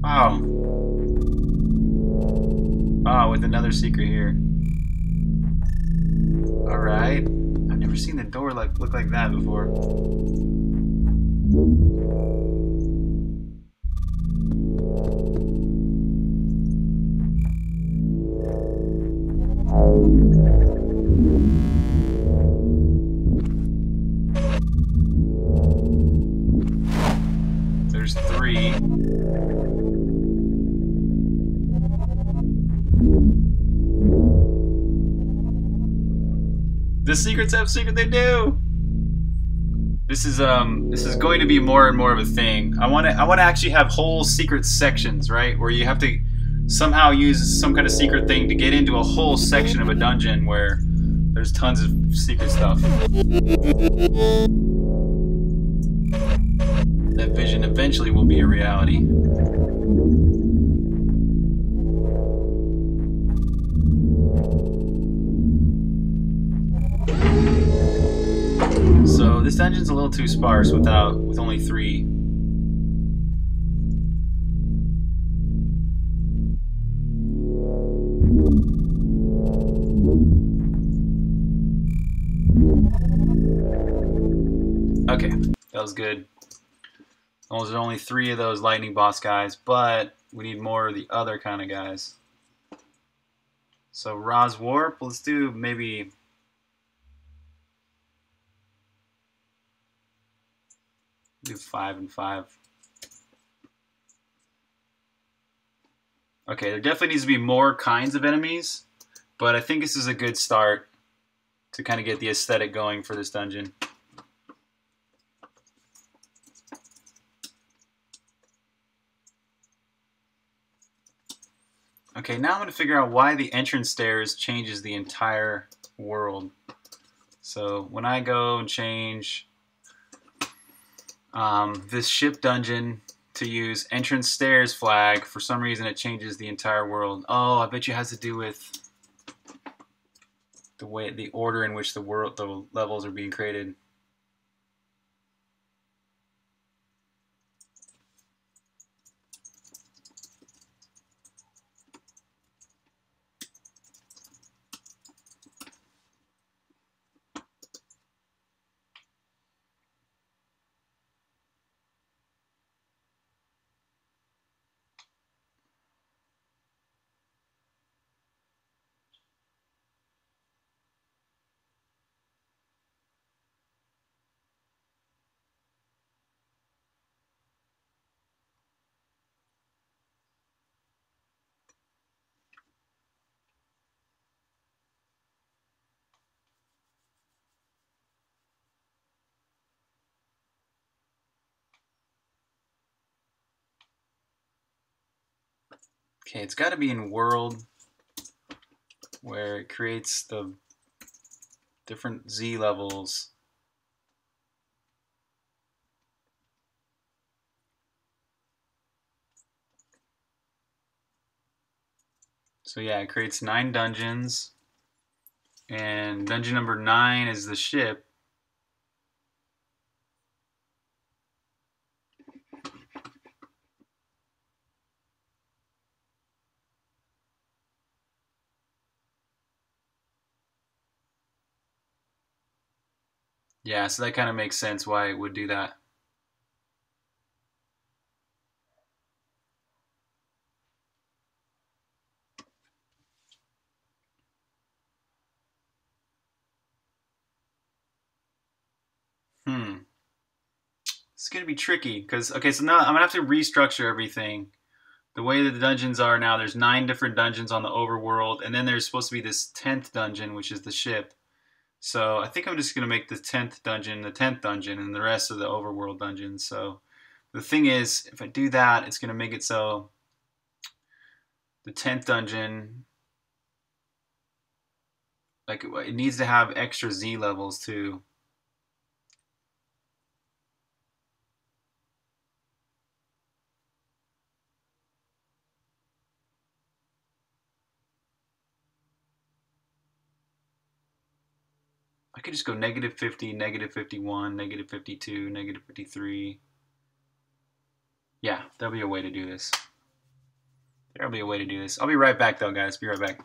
Wow. Oh, with another secret here. Alright. I've never seen the door look like that before. There's three. The secrets have secret, they do! This is going to be more and more of a thing. I wanna actually have whole secret sections, right? Where you have to somehow use some kind of secret thing to get into a whole section of a dungeon where there's tons of secret stuff. That vision eventually will be a reality. So this dungeon's a little too sparse with only three. Okay, that was good. There's only three of those lightning boss guys, but we need more of the other kind of guys. So Raz Warp, let's do maybe... do 5 and 5. Okay, there definitely needs to be more kinds of enemies, but I think this is a good start to kind of get the aesthetic going for this dungeon. Okay, now I'm going to figure out why the entrance stairs changes the entire world. So when I go and change this ship dungeon to use entrance stairs flag, for some reason it changes the entire world. Oh, I bet you it has to do with the way, the order in which the levels are being created. Okay, it's got to be in world where it creates the different Z levels. So yeah, it creates 9 dungeons, and dungeon number 9 is the ship. Yeah, so that kind of makes sense why it would do that. It's going to be tricky because, okay, so now I'm going to have to restructure everything. The way that the dungeons are now, there's 9 different dungeons on the overworld, and then there's supposed to be this 10th dungeon, which is the ship. So I think I'm just going to make the 10th dungeon the 10th dungeon and the rest of the overworld dungeons. So the thing is, if I do that, it's going to make it so the 10th dungeon, like, it needs to have extra Z levels too. I could just go -50, -51, -52, -53. Yeah, that'll be a way to do this. There'll be a way to do this. I'll be right back, though, guys. Be right back.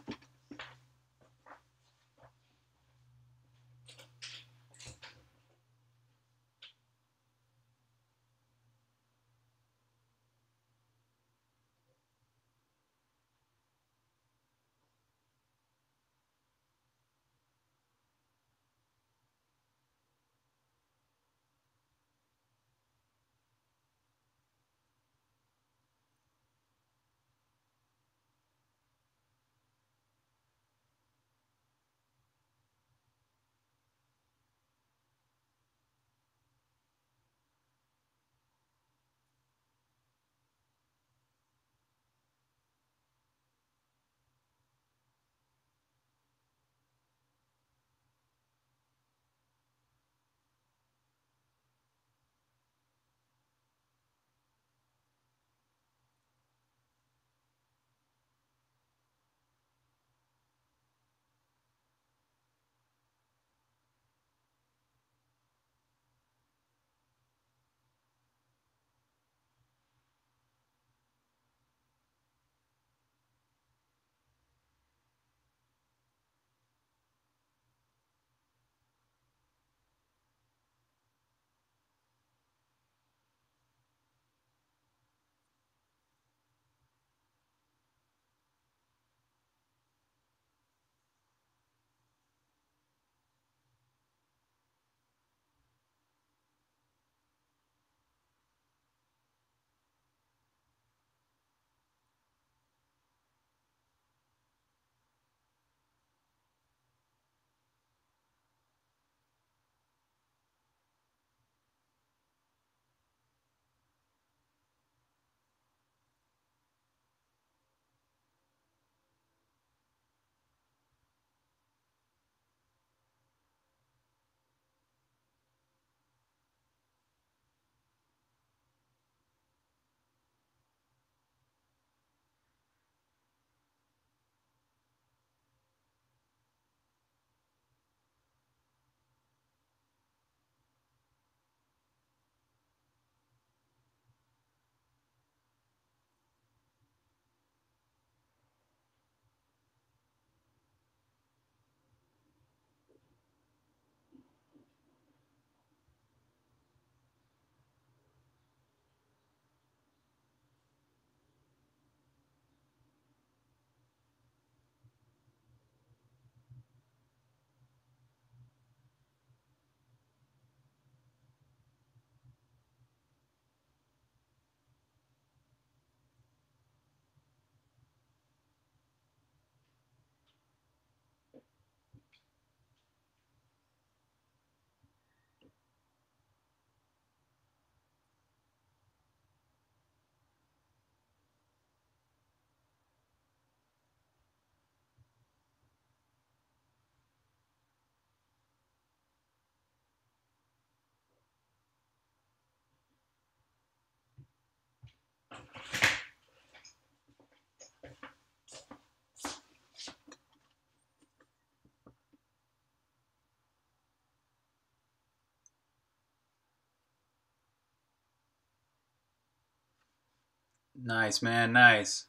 Nice, man, nice.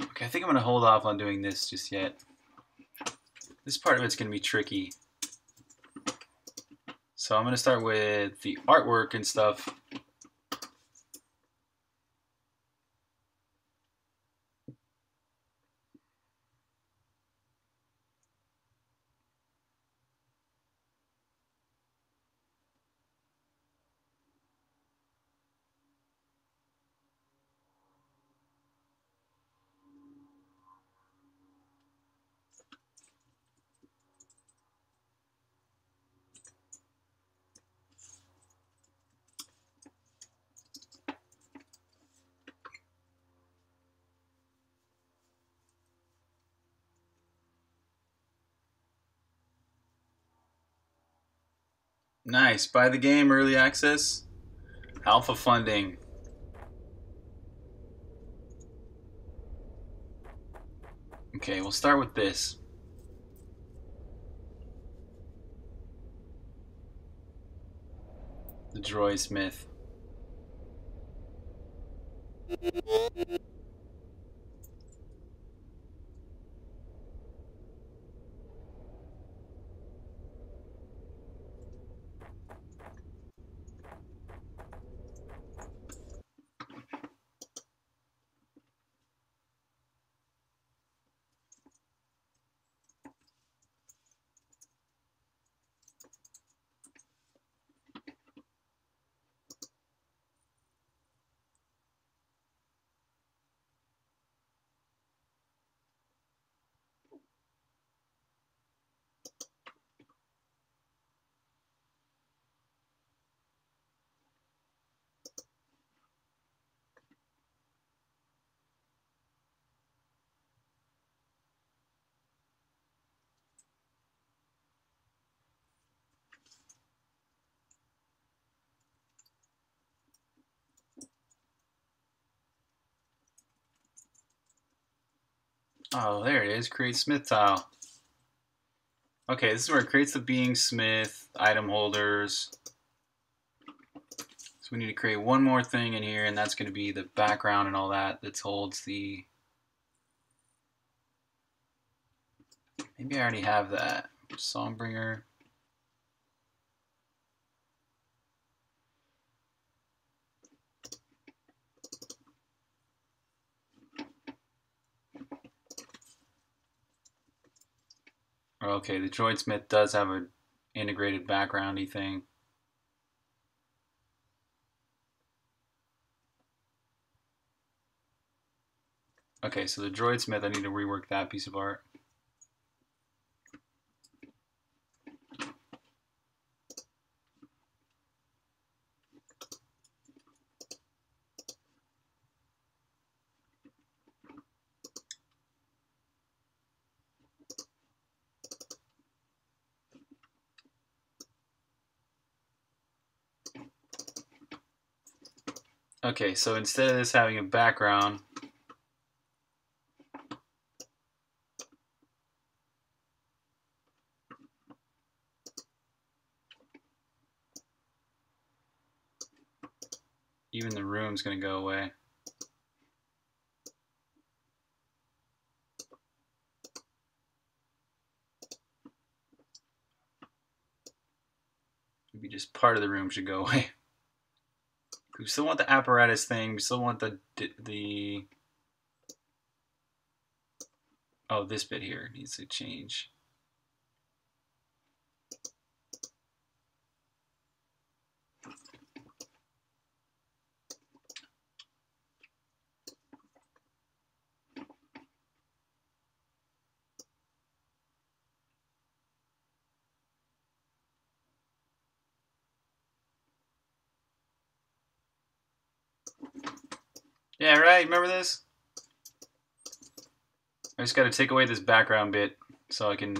Okay, I think I'm gonna hold off on doing this just yet. This part of it's gonna be tricky. So I'm gonna start with the artwork and stuff. Nice. Buy the game, early access, alpha funding. Okay, we'll start with this. Droid Smith. Oh, there it is. Create Smith tile. Okay, this is where it creates the being Smith, item holders. So we need to create one more thing in here, and that's going to be the background and all that that holds the... Maybe I already have that. Songbringer. Okay, the Droid Smith does have an integrated backgroundy thing. Okay, so the Droid Smith, I need to rework that piece of art. Okay, so instead of this having a background, even the room's going to go away. Maybe just part of the room should go away. We still want the apparatus thing. We still want the oh, this bit here needs to change. Yeah, right, remember this? I just gotta take away this background bit so I can...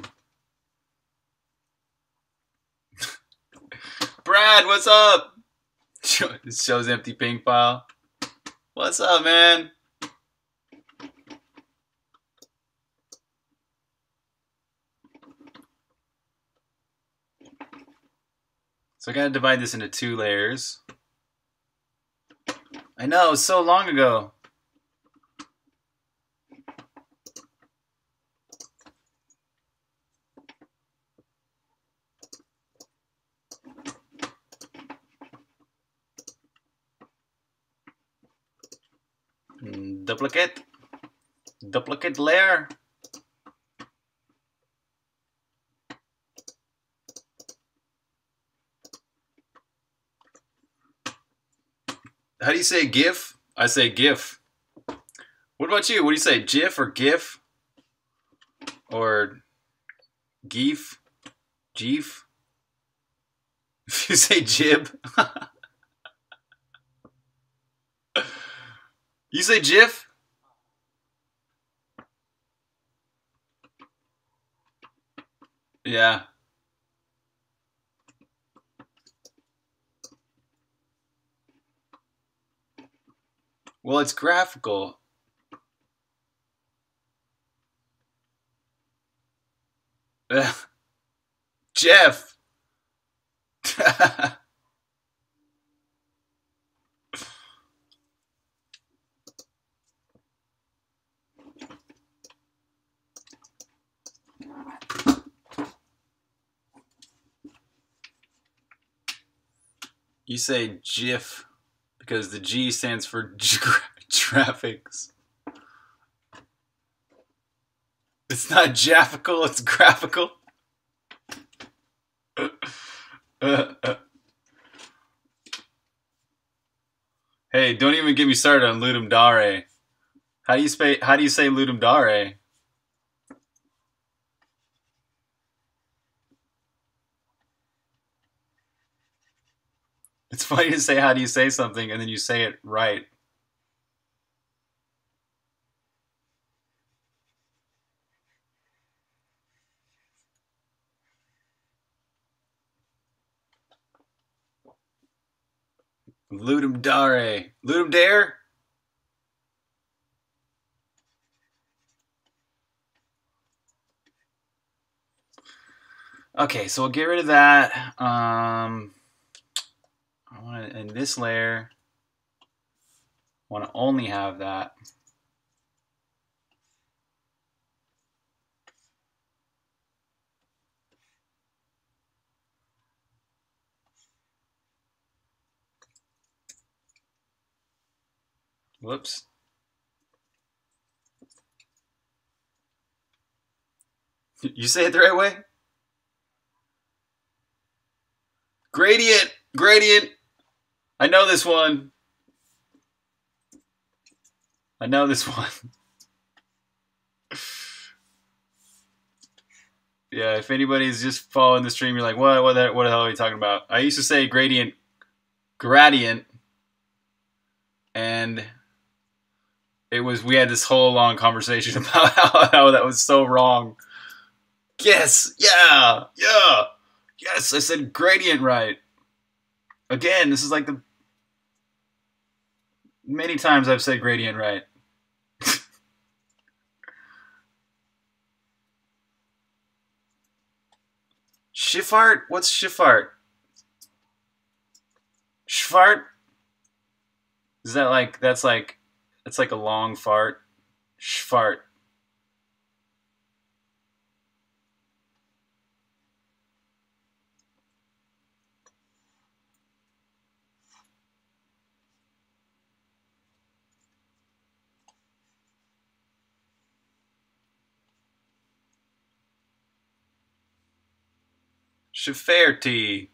Brad, what's up? This shows empty ping file. What's up, man? So I gotta divide this into two layers. I know, it was so long ago. Duplicate. Duplicate layer. How do you say GIF? I say GIF. What about you? What do you say? GIF or GIF? Or GIF? GIF? If you say jib. You say GIF? Yeah. Well, it's graphical. Jeff. You say GIF because the G stands for graphics. It's not jaffical, it's graphical. Hey, don't even get me started on Ludum Dare. How do you say Ludum Dare? It's funny to say how do you say something and then you say it right. Ludum Dare. Ludum Dare? Okay, so we'll get rid of that. I want to, in this layer, want to only have that. Whoops. You say it the right way? Gradient! Gradient! I know this one. I know this one. Yeah, if anybody's just following the stream, you're like, what the hell are you talking about? I used to say gradient, and it was, we had this whole long conversation about how that was so wrong. Yes, yeah, yes, I said gradient right. Again, this is like the many times I've said gradient right. Shifart? What's Shifart? Shfart? Is that like, it's like a long fart. Shfart. Shifarty.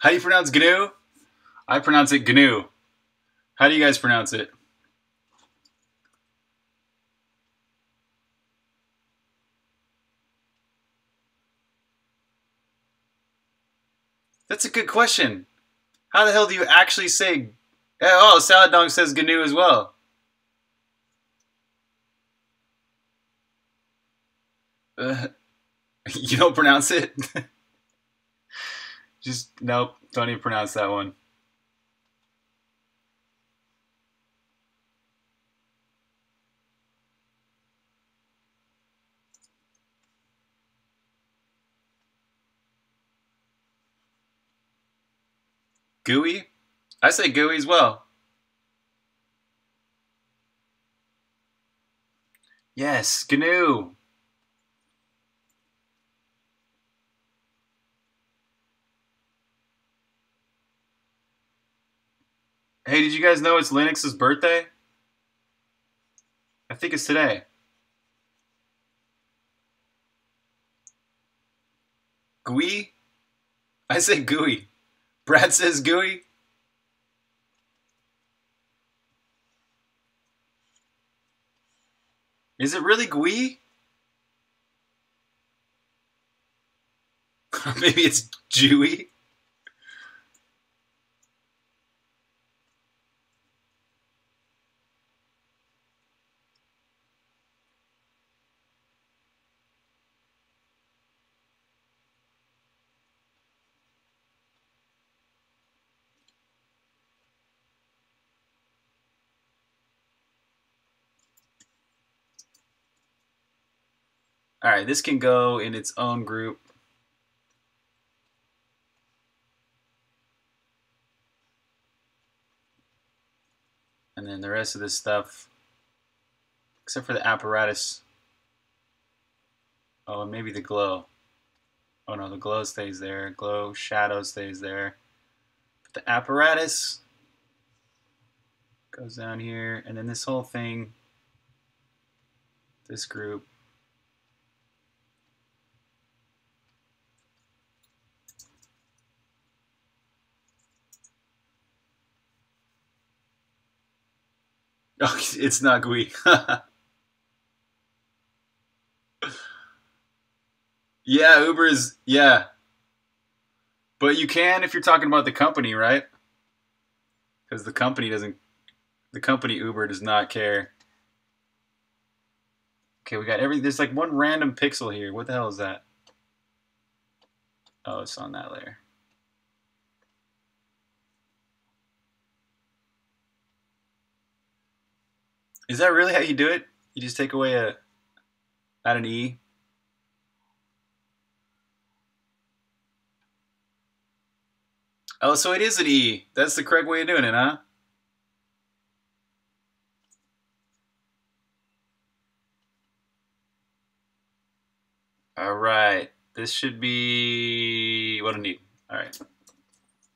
How do you pronounce GNU? I pronounce it GNU. How do you guys pronounce it? That's a good question. How the hell do you actually say... Oh, Salad Dong says GNU as well. You don't pronounce it? Just, nope, don't even pronounce that one. Gooey? I say gooey as well. Yes, GNU. Hey, did you guys know it's Linux's birthday? I think it's today. GUI? I say GUI. Brad says GUI. Is it really GUI? Maybe it's Jewy. All right, this can go in its own group. the rest of this stuff, except for the apparatus. Oh, and maybe the glow. Oh no, the glow stays there. Glow shadow stays there. But the apparatus goes down here, and then this whole thing, this group, oh, it's not GUI. Yeah, Uber is, yeah. But you can if you're talking about the company, right? Because the company doesn't, the company Uber does not care. Okay, we got everything. There's like one random pixel here. What the hell is that? Oh, it's on that layer. Is that really how you do it? You just take away a, add an E? Oh, so it is an E. That's the correct way of doing it, huh? All right. This should be what I need. All right.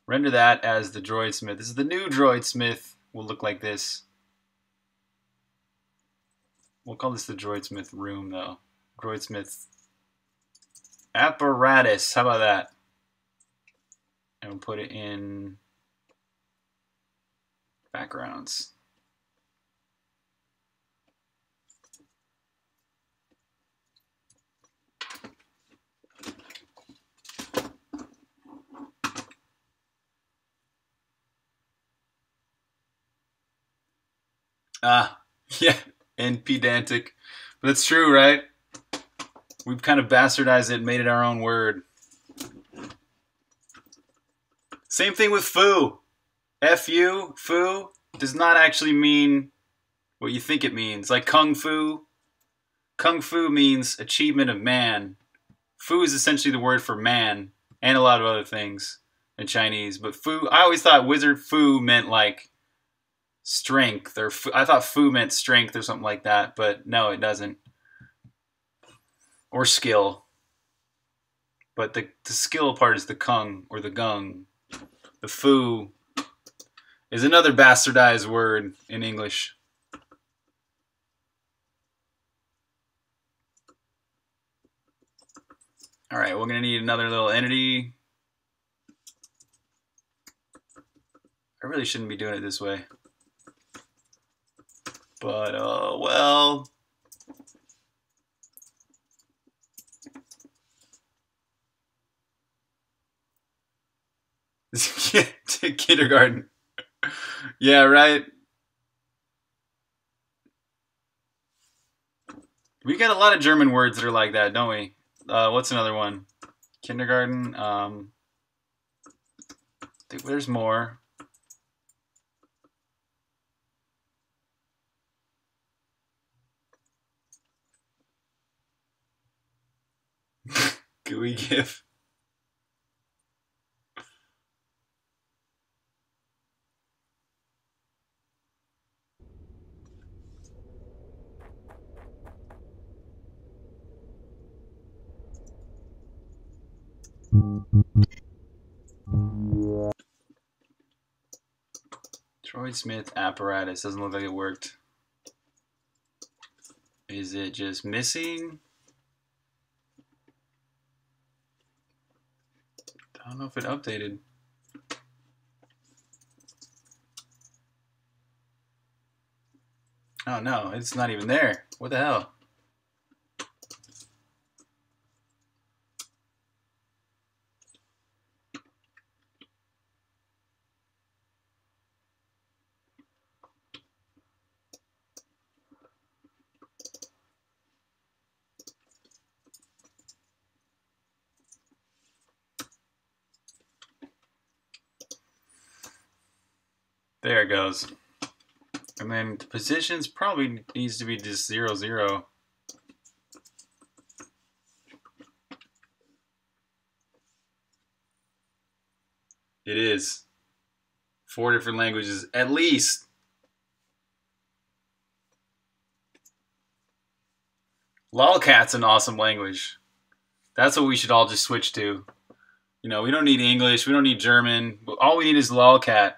Render that as the Droid Smith. This is the new Droid Smith. Will look like this. We'll call this the Droid Smith room, though. Droid Smith apparatus. How about that? And we'll put it in backgrounds. Ah, yeah, and pedantic. But it's true, right? We've kind of bastardized it, made it our own word. Same thing with foo. F-U, foo, does not actually mean what you think it means. Like kung fu. Kung fu means achievement of man. Foo is essentially the word for man and a lot of other things in Chinese. But foo, I always thought Wizard Fu meant like strength. Or I thought foo meant strength or something like that. But no, it doesn't. Or skill. But the skill part is the kung or the gung. The foo is another bastardized word in English. All right, we're going to need another little entity. I really shouldn't be doing it this way. But, well... Kindergarten. Yeah, right. We got a lot of German words that are like that, don't we? What's another one? Kindergarten. I think there's more. GUI GIF. Droid Smith apparatus doesn't look like it worked. Is it just missing? I don't know if it updated. Oh no, it's not even there. What the hell? There it goes. And then the positions probably needs to be just 0, 0. It is. 4 different languages, at least. Lolcat's an awesome language. That's what we should all just switch to. You know, we don't need English. We don't need German. All we need is lolcat.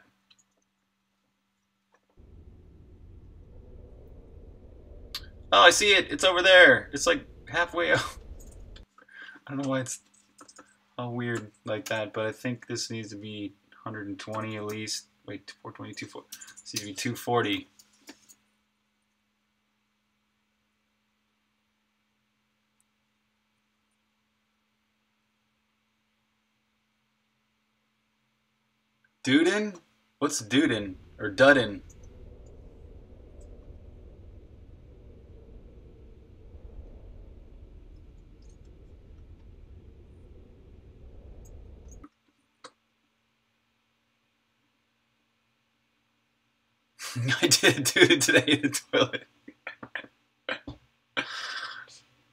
Oh, I see it. It's over there. It's like halfway up. I don't know why it's all weird like that, but I think this needs to be 120 at least. Wait, 420, 240. This needs to be 240. Dudin? What's Dudin? Or Dudin? I did Dudin today in the toilet.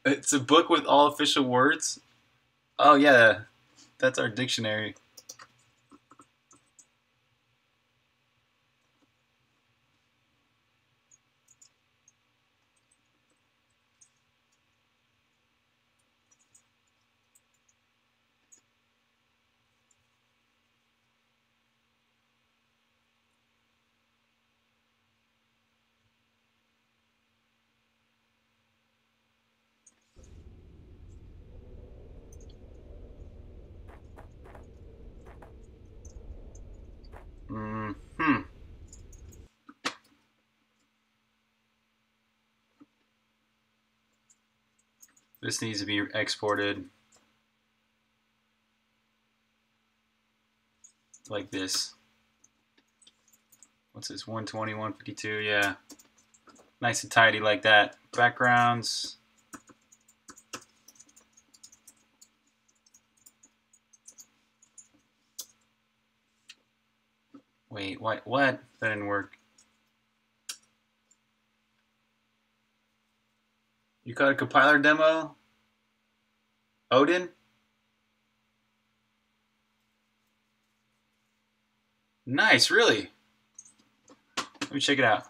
It's a book with all official words? Oh yeah, that's our dictionary. This needs to be exported like this. What's this? 120, 152, yeah. Nice and tidy like that. Backgrounds. Wait, what? That didn't work. You got a compiler demo? Odin? Nice, really? Let me check it out.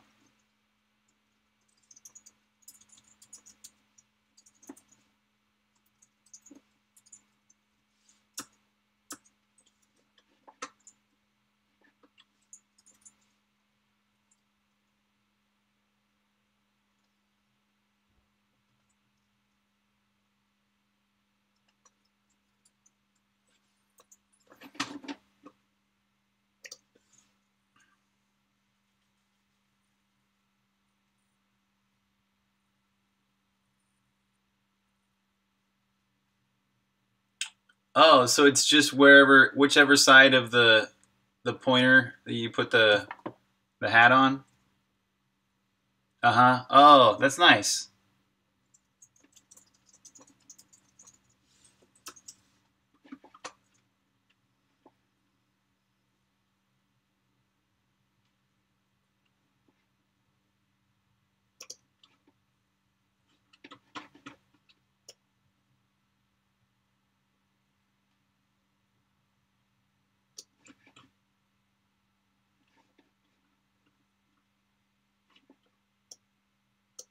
Oh, so it's just wherever, whichever side of the pointer that you put the hat on. Oh, that's nice.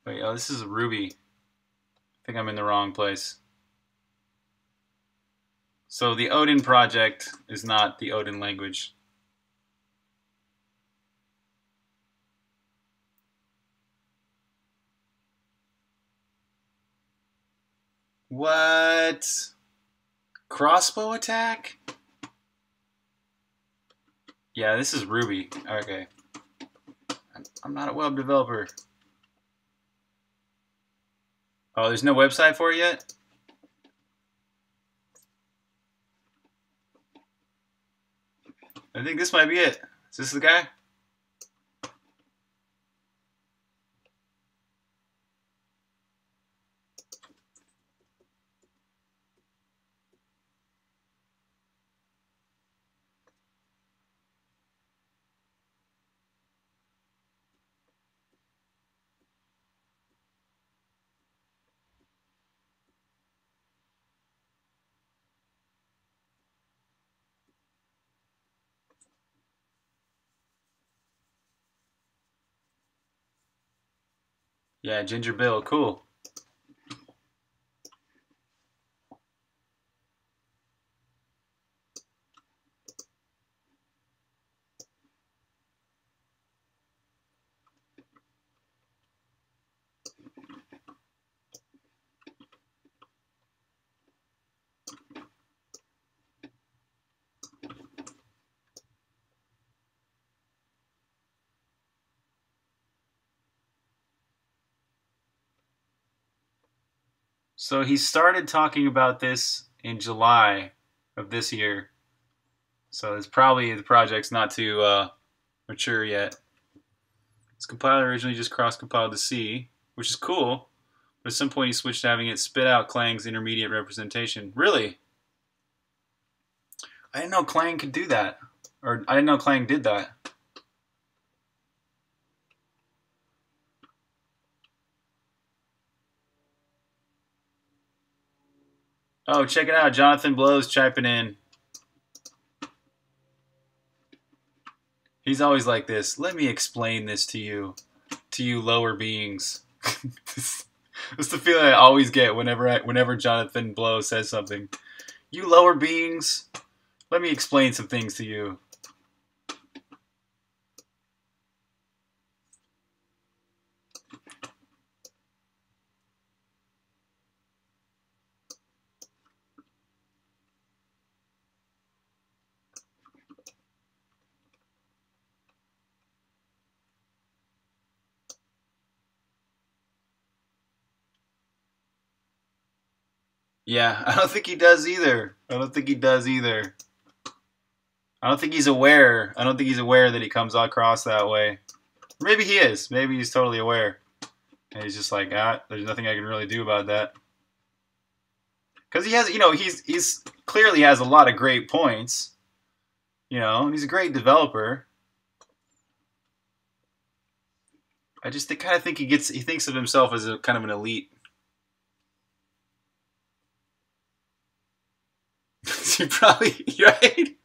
Wait, oh, this is Ruby. I think I'm in the wrong place. So the Odin project is not the Odin language. What? Crossbow attack? Yeah, this is Ruby. Okay. I'm not a web developer. Oh, there's no website for it yet? I think this might be it. Is this the guy? Yeah, Ginger Bill, cool. So he started talking about this in July of this year. So it's probably the project's not too mature yet. Its compiler originally just cross-compiled to C, which is cool. But at some point he switched to having it spit out Clang's intermediate representation. Really? I didn't know Clang could do that. Or I didn't know Clang did that. Oh, check it out. Jonathan Blow's chiming in. He's always like this. Let me explain this to you lower beings. That's the feeling I always get whenever Jonathan Blow says something. You lower beings, let me explain some things to you. Yeah, I don't think he does either. I don't think he does either. I don't think he's aware. I don't think he's aware that he comes across that way. Maybe he is. Maybe he's totally aware. And he's just like, ah, there's nothing I can really do about that. Because he has, you know, he's clearly has a lot of great points. You know, and he's a great developer. I just kind of think he thinks of himself as a kind of an elite. He probably, right?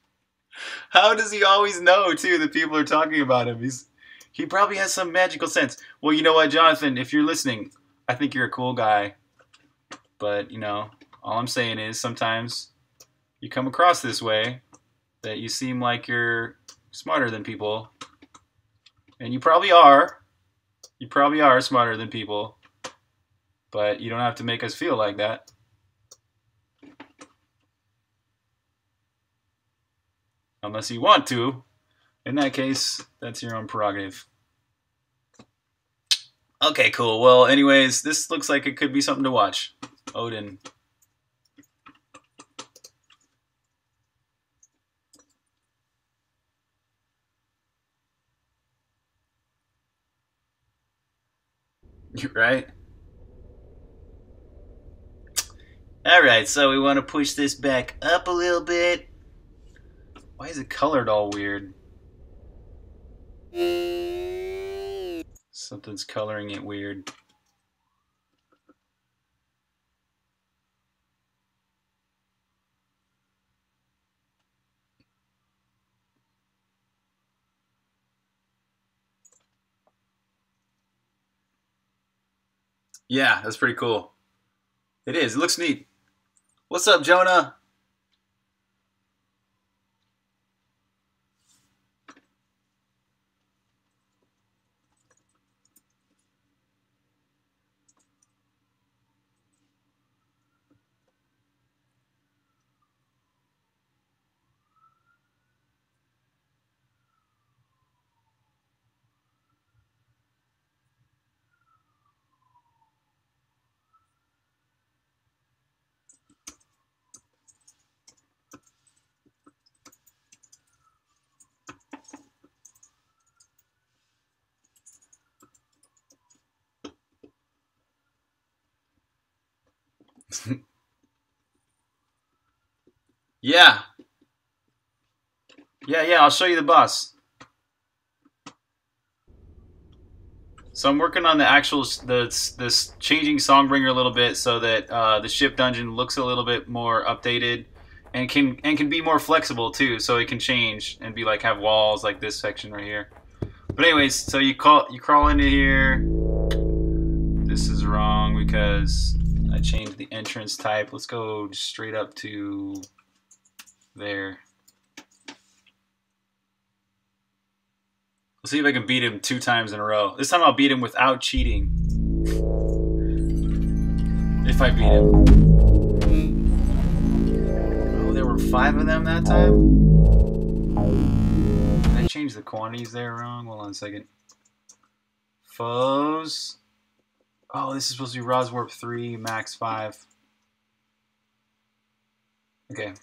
How does he always know, too, that people are talking about him? He probably has some magical sense. Well, you know what, Jonathan, if you're listening, I think you're a cool guy. But, you know, all I'm saying is sometimes you come across this way that you seem like you're smarter than people. And you probably are. You probably are smarter than people. But you don't have to make us feel like that. Unless you want to. In that case, that's your own prerogative. Okay, cool. Well, anyways, this looks like it could be something to watch. Odin. You're right. All right, so we want to push this back up a little bit. Why is it colored all weird? Something's coloring it weird. Yeah, that's pretty cool. It is. It looks neat. What's up, Jonah? Yeah. Yeah, I'll show you the bus. So I'm working on the actual, this changing Songbringer a little bit so that the ship dungeon looks a little bit more updated and can be more flexible too, so it can change and be like, have walls like this section right here. But anyways, so you crawl into here. This is wrong because I changed the entrance type. Let's go straight up to there. Let's see if I can beat him 2 times in a row. This time I'll beat him without cheating. If I beat him. Oh, there were 5 of them that time? Did I change the quantities there wrong? Hold on a second. Foes. Oh, this is supposed to be Raz Warp 3, Max 5. Okay.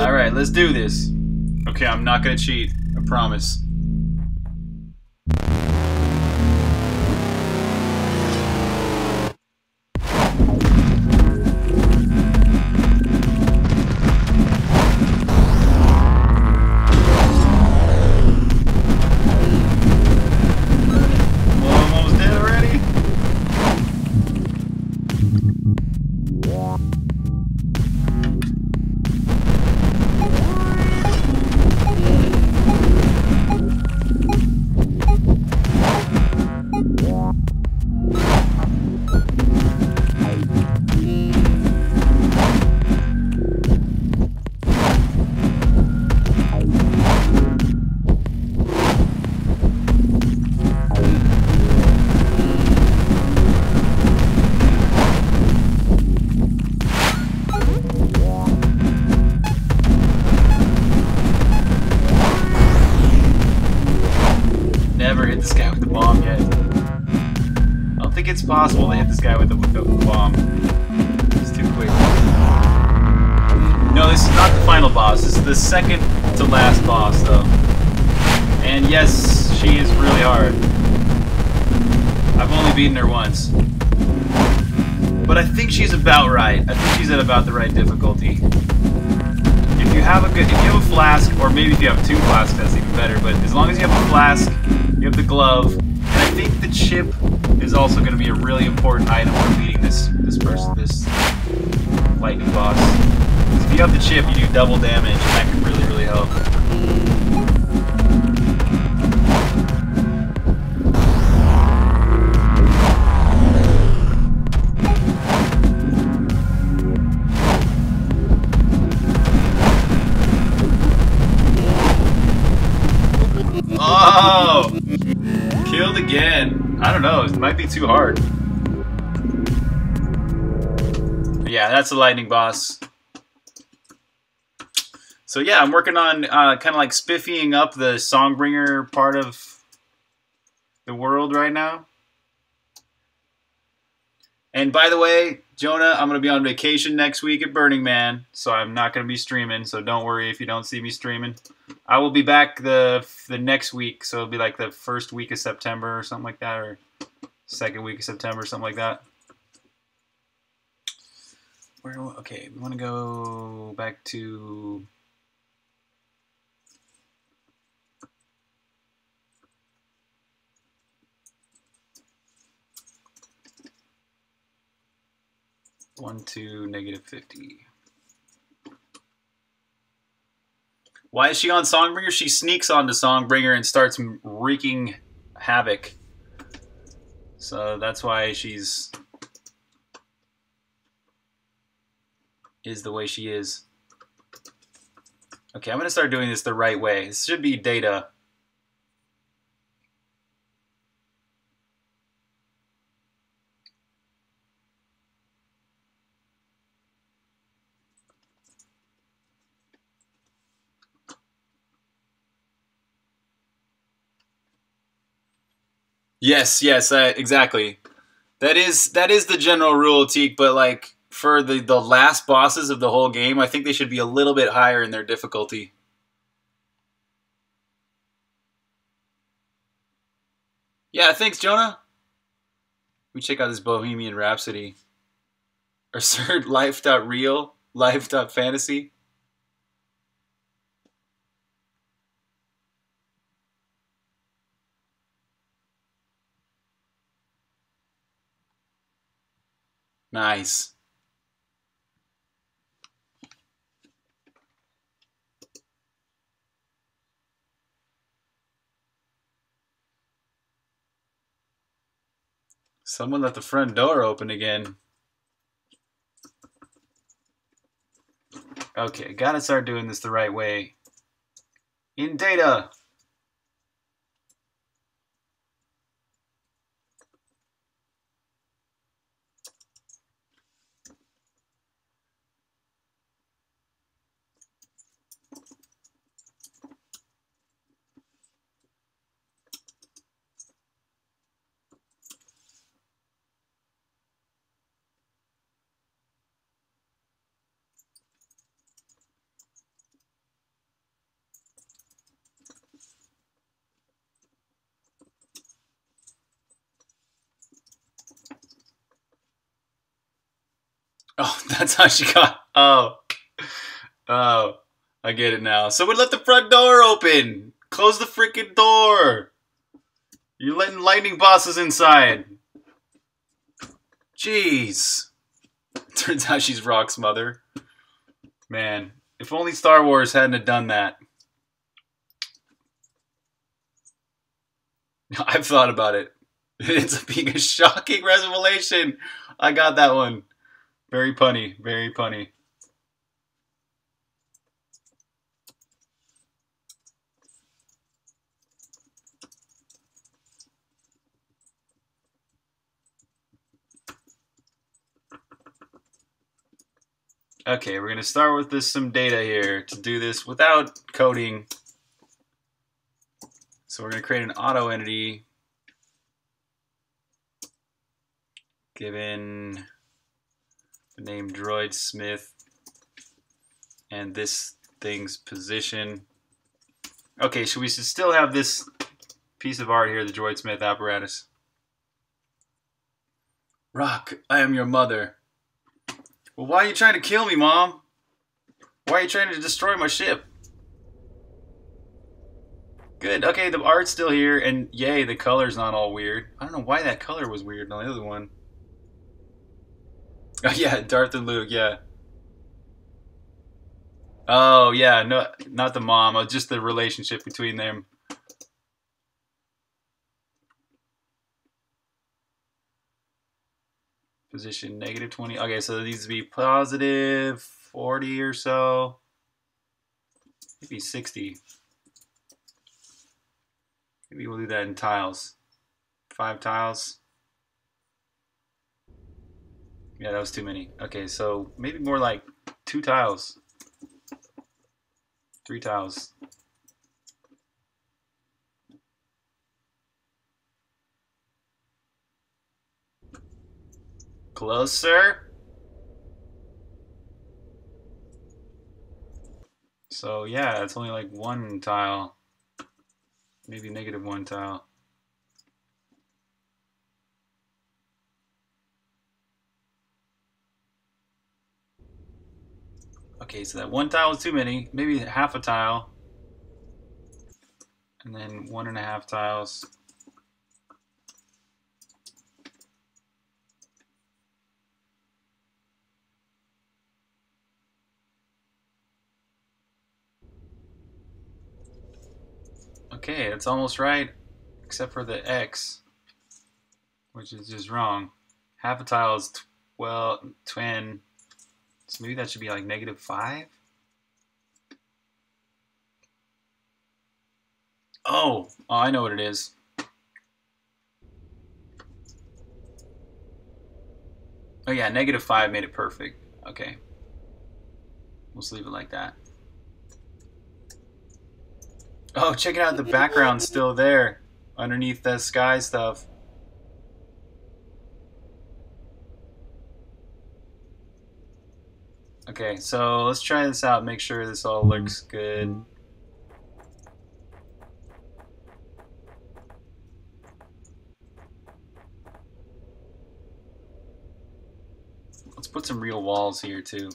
Alright, let's do this. Okay, I'm not gonna cheat. I promise. Possible to hit this guy with the bomb. It's too quick. No, this is not the final boss. This is the second to last boss, though. And yes, she is really hard. I've only beaten her once. But I think she's about right. I think she's at about the right difficulty. If you have a good, if you have a flask, or maybe if you have two flasks, that's even better, but as long as you have a flask, you have the glove, and I think the chip is also going to be a really important item when beating this lightning boss. If you have the chip, you do double damage, and that can really, really help. Oh! Killed again. I don't know, it might be too hard. But yeah, that's the lightning boss. So yeah, I'm working on kind of like spiffying up the Songbringer part of the world right now. And by the way, Jonah, I'm going to be on vacation next week at Burning Man, so I'm not going to be streaming, so don't worry if you don't see me streaming. I will be back the next week, so it'll be like the first week of September or something like that, or second week of September, something like that. Where, okay, we want to go back to... -50. Why is she on Songbringer? She sneaks onto Songbringer and starts wreaking havoc. So that's why she's... is the way she is. Okay, I'm going to start doing this the right way. This should be data. Yes, yes, exactly. That is the general rule, Teak, but like for the last bosses of the whole game, I think they should be a little bit higher in their difficulty. Yeah, thanks, Jonah. Let me check out this Bohemian Rhapsody. Or search life.real, life.fantasy. Nice. Someone left the front door open again. Okay, gotta start doing this the right way. in data. Oh, that's how she got. Oh, I get it now. Someone let the front door open. Close the freaking door. You're letting lightning bosses inside. Jeez. Turns out she's Rock's mother. Man, if only Star Wars hadn't have done that. I've thought about it. It's being a shocking revelation. I got that one. Very punny, very punny. Okay, we're gonna start with this, some data here to do this without coding. So we're gonna create an auto entity given name Droid Smith and this thing's position. Okay, so we should still have this piece of art here, the Droid Smith apparatus. Rock, I am your mother. Well, why are you trying to kill me, Mom? Why are you trying to destroy my ship? Good, okay, the art's still here, and yay, the color's not all weird. I don't know why that color was weird on the other one. Oh, yeah, Darth and Luke, yeah. Oh, yeah, no, not the mom, just the relationship between them. Position negative 20. Okay, so these would be positive 40 or so. Maybe 60. Maybe we'll do that in tiles. 5 tiles. Yeah, that was too many. Okay, so maybe more like 2 tiles. 3 tiles. Closer. So yeah, it's only like 1 tile. Maybe negative 1 tile. Okay, so that 1 tile is too many. Maybe half a tile. And then 1.5 tiles. Okay, that's almost right. Except for the X, which is just wrong. Half a tile is 10. So maybe that should be like negative 5? Oh, I know what it is. Oh yeah, negative 5 made it perfect. Okay. We'll just leave it like that. Oh, check it out, the background's still there underneath the sky stuff. Okay, so let's try this out, make sure this all looks good. Let's put some real walls here too.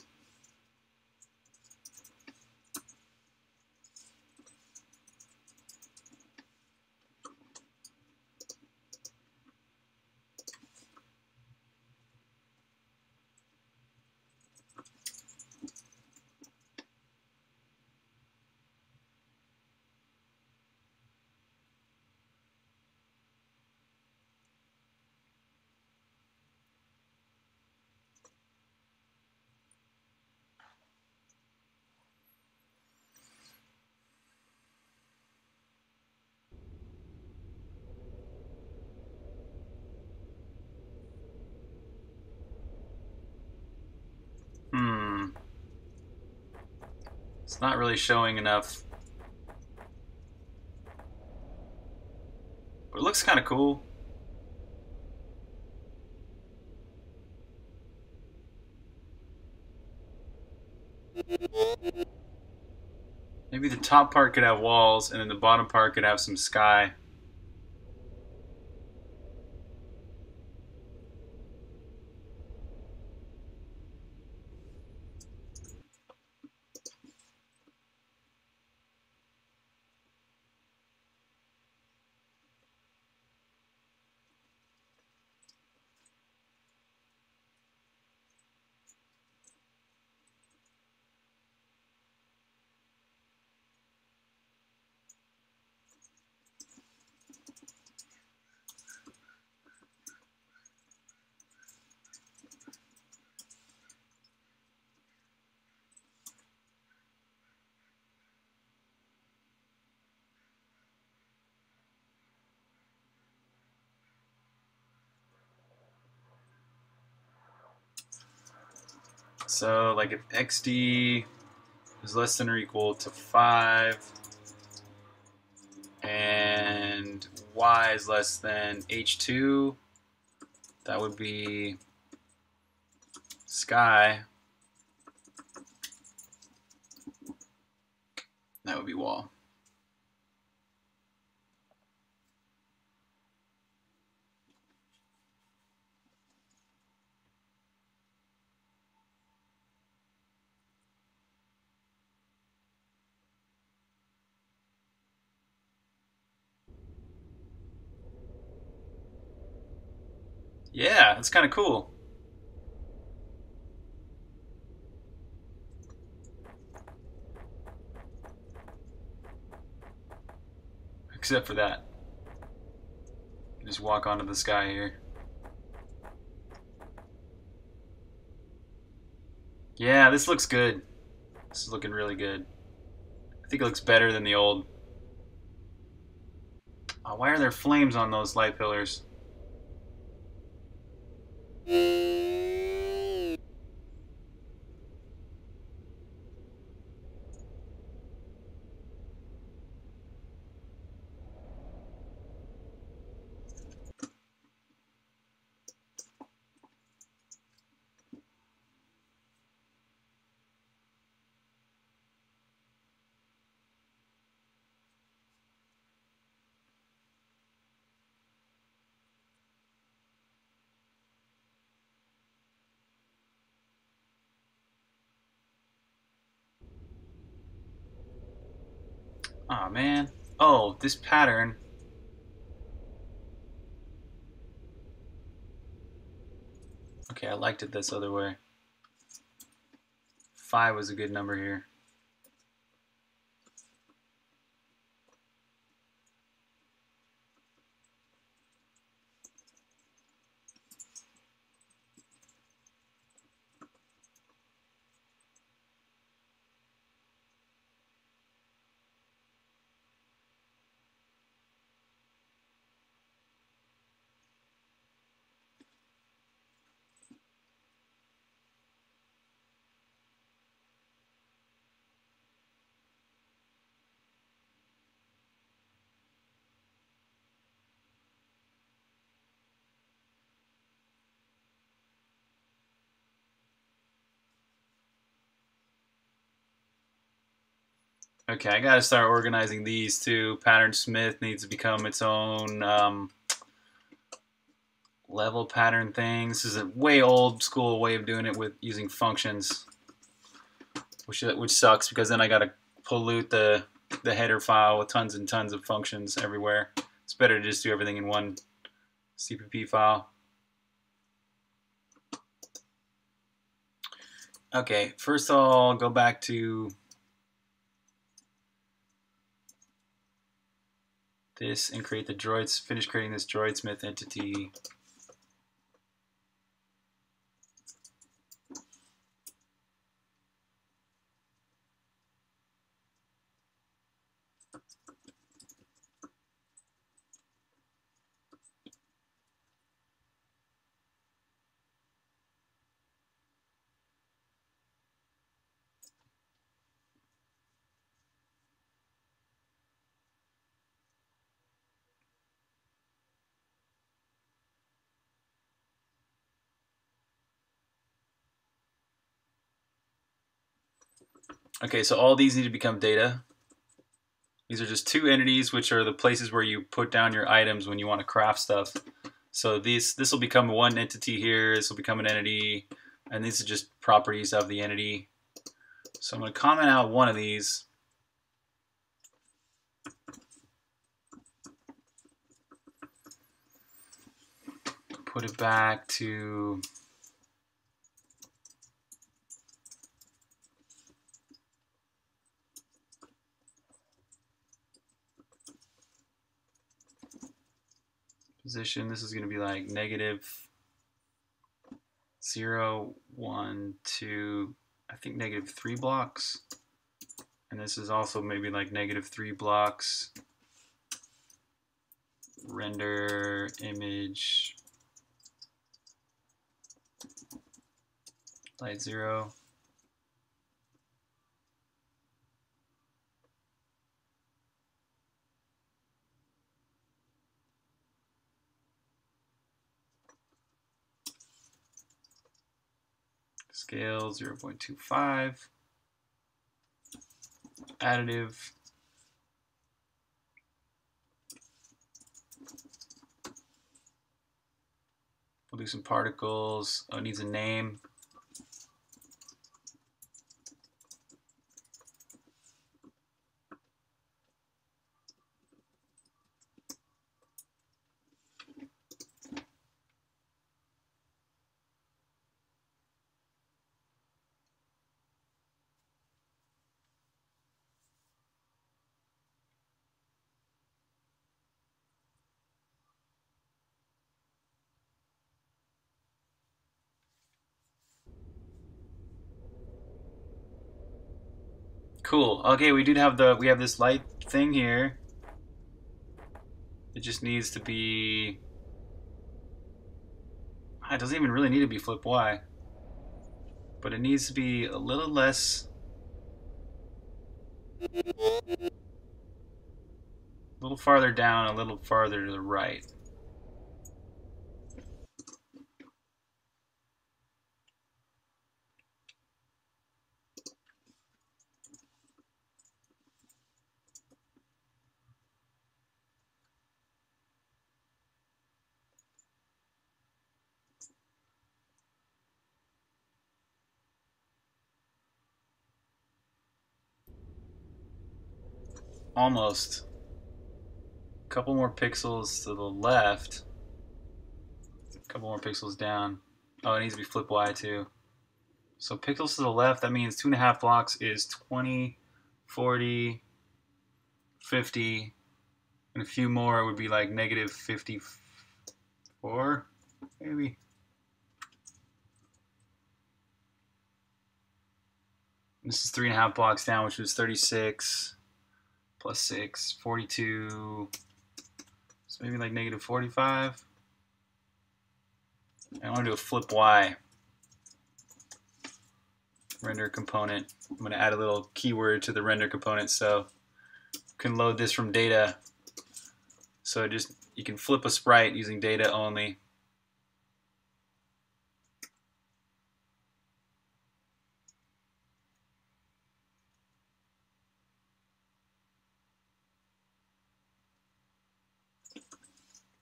It's not really showing enough. But it looks kind of cool. Maybe the top part could have walls, and then the bottom part could have some sky. So, like, if XD is less than or equal to 5 and Y is less than H2, that would be sky. That would be wall. Yeah, that's kind of cool. Except for that. Just walk onto the sky here. Yeah, this looks good. This is looking really good. I think it looks better than the old. Oh, why are there flames on those light pillars? Aw, man. Oh, this pattern. Okay, I liked it this other way. 5 was a good number here. Okay, I gotta start organizing these too. Pattern Smith needs to become its own level pattern thing. This is a way old school way of doing it with using functions, which sucks because then I gotta pollute the header file with tons and tons of functions everywhere. It's better to just do everything in one CPP file. Okay, first I'll go back to this and create the droids, finish creating this Droid Smith entity. Okay, so all these need to become data. These are just two entities, which are the places where you put down your items when you want to craft stuff. So this will become one entity here, this will become an entity, and these are just properties of the entity. So I'm going to comment out one of these. Put it back to position. This is going to be like -0, 1, 2, I think -3 blocks. And this is also maybe like -3 blocks. Render image light 0. Scale 0.25, additive, we'll do some particles, oh, it needs a name, cool. Okay, we do have the, we have this light thing here. It just needs to be, it doesn't even really need to be flip Y, but it needs to be a little less, a little farther down, a little farther to the right. Almost. A couple more pixels to the left. A couple more pixels down. Oh, it needs to be flip Y too. So pixels to the left, that means 2.5 blocks is 20, 40, 50, and a few more it would be like -54, maybe. This is 3.5 blocks down, which was 36. Plus 6, 42, so maybe like -45. I want to do a flip Y. Render component. I'm going to add a little keyword to the render component so you can load this from data. So just, you can flip a sprite using data only.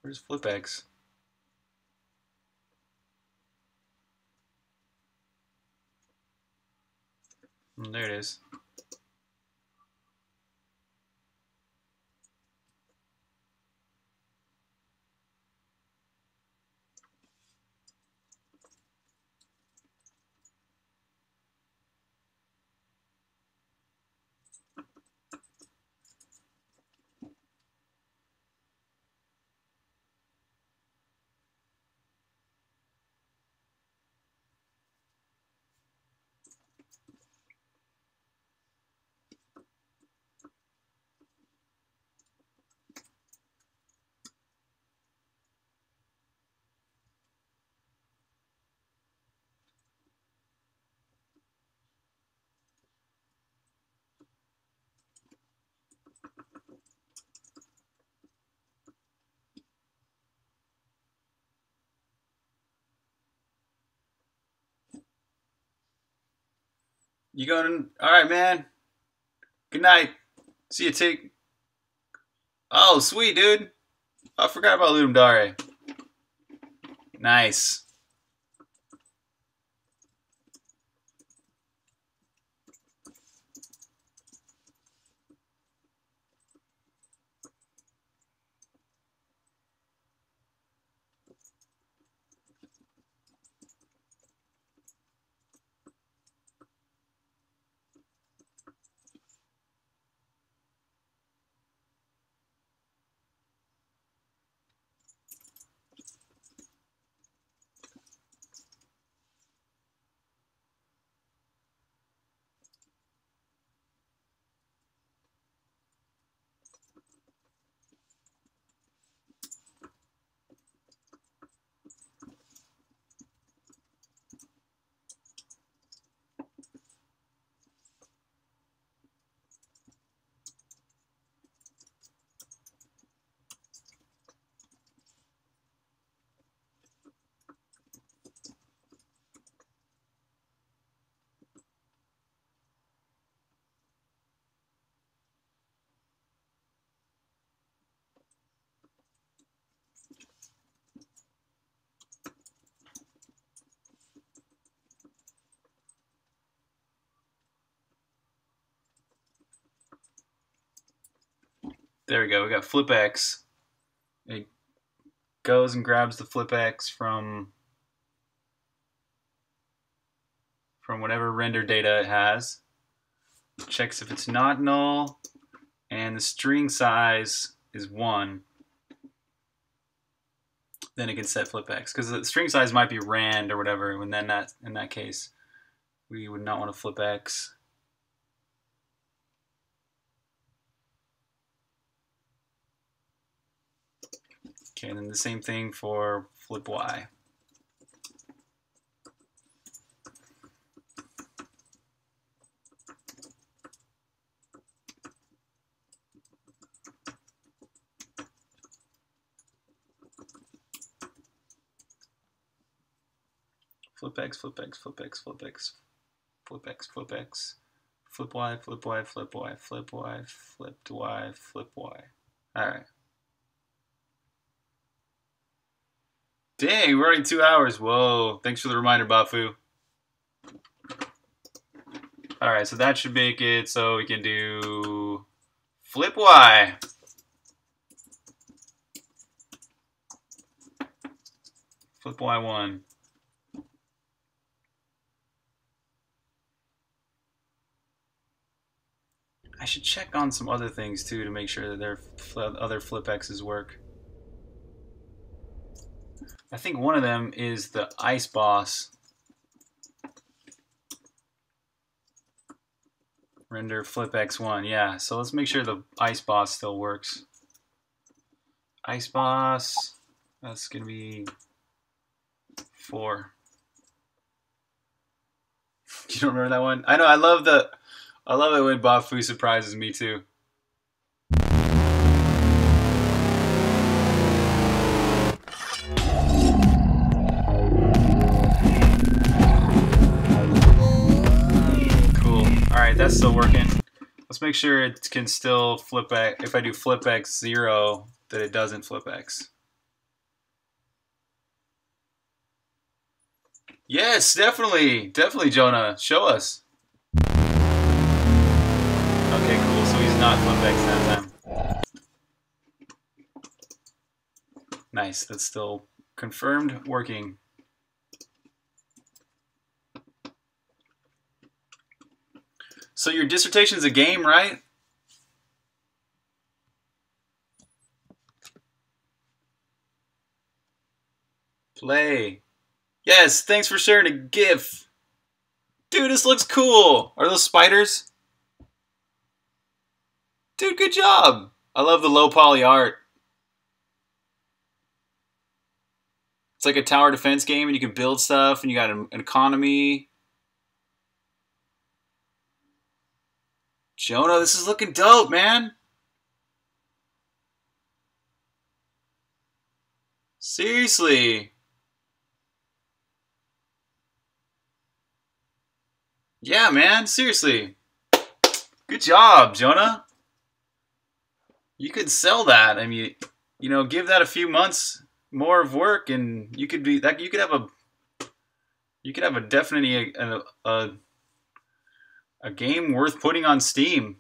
Where's flip X? And there it is. You going? All right, man. Good night. See you, Tig. Oh, sweet, dude. I forgot about Ludum Dare. Nice. There we go, we got Flip X. It goes and grabs the Flip X from whatever render data it has. Checks if it's not null, and the string size is 1. Then it can set Flip X, because the string size might be rand or whatever, and then that, in that case, we would not want to Flip X. Okay, and then the same thing for Flip Y. Flip X, Flip X, Flip X, Flip X, Flip X, Flip X, Flip Y, Flip Y, Flip Y, Flip Y, Flip Y, Flip Y. All right. Dang, we're already 2 hours. Whoa. Thanks for the reminder, Bafu. Alright, so that should make it so we can do Flip Y. Flip Y1. I should check on some other things too to make sure that their other Flip X's work. I think one of them is the Ice Boss. Render Flip X1, yeah. So let's make sure the Ice Boss still works. Ice Boss, that's gonna be 4. You don't remember that one? I know, I love it when Bob Fu surprises me too. That's still working. Let's make sure it can still Flip X. If I do Flip X 0, that it doesn't Flip X. Yes, definitely. Definitely, Jonah. Show us. Okay, cool. So he's not Flip X that time. Nice. That's still confirmed working. So your dissertation's a game, right? Play. Yes, thanks for sharing a GIF. Dude, this looks cool. Are those spiders? Dude, good job. I love the low poly art. It's like a tower defense game and you can build stuff and you got an economy. Jonah, this is looking dope, man. Seriously. Yeah, man, seriously. Good job, Jonah. You could sell that. I mean, you know, give that a few months more of work, and you could be that. You could have a definitely a game worth putting on Steam.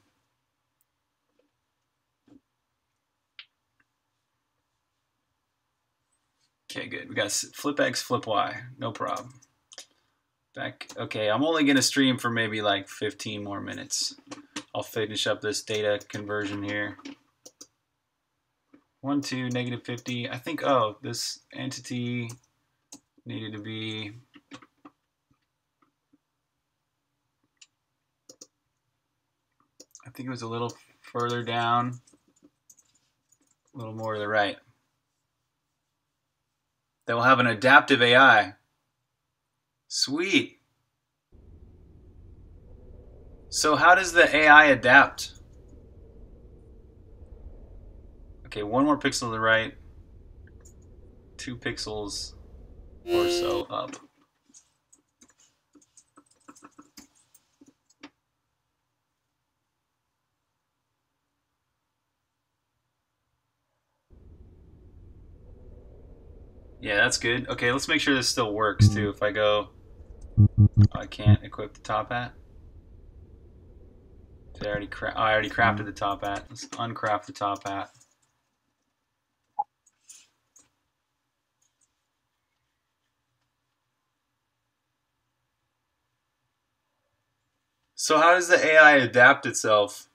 Okay, good. We got flip X, flip Y. No problem. Back. Okay, I'm only gonna stream for maybe like 15 more minutes. I'll finish up this data conversion here. 1, 2, negative 50. I think, oh, this entity needed to be. I think it was a little further down, a little more to the right. They will have an adaptive AI. Sweet. So how does the AI adapt? Okay, one more pixel to the right, 2 pixels or so up. Yeah, that's good. Okay, let's make sure this still works too. If I go, oh, I can't equip the top hat. Did I already I already crafted the top hat. Let's uncraft the top hat. So how does the AI adapt itself?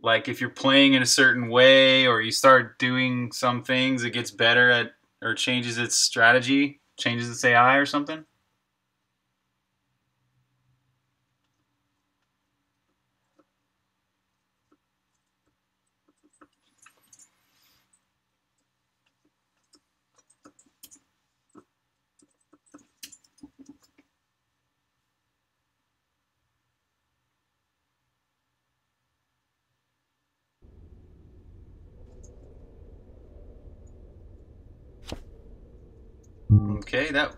Like if you're playing in a certain way or you start doing some things, it gets better at or changes its strategy, changes its AI or something? Okay, that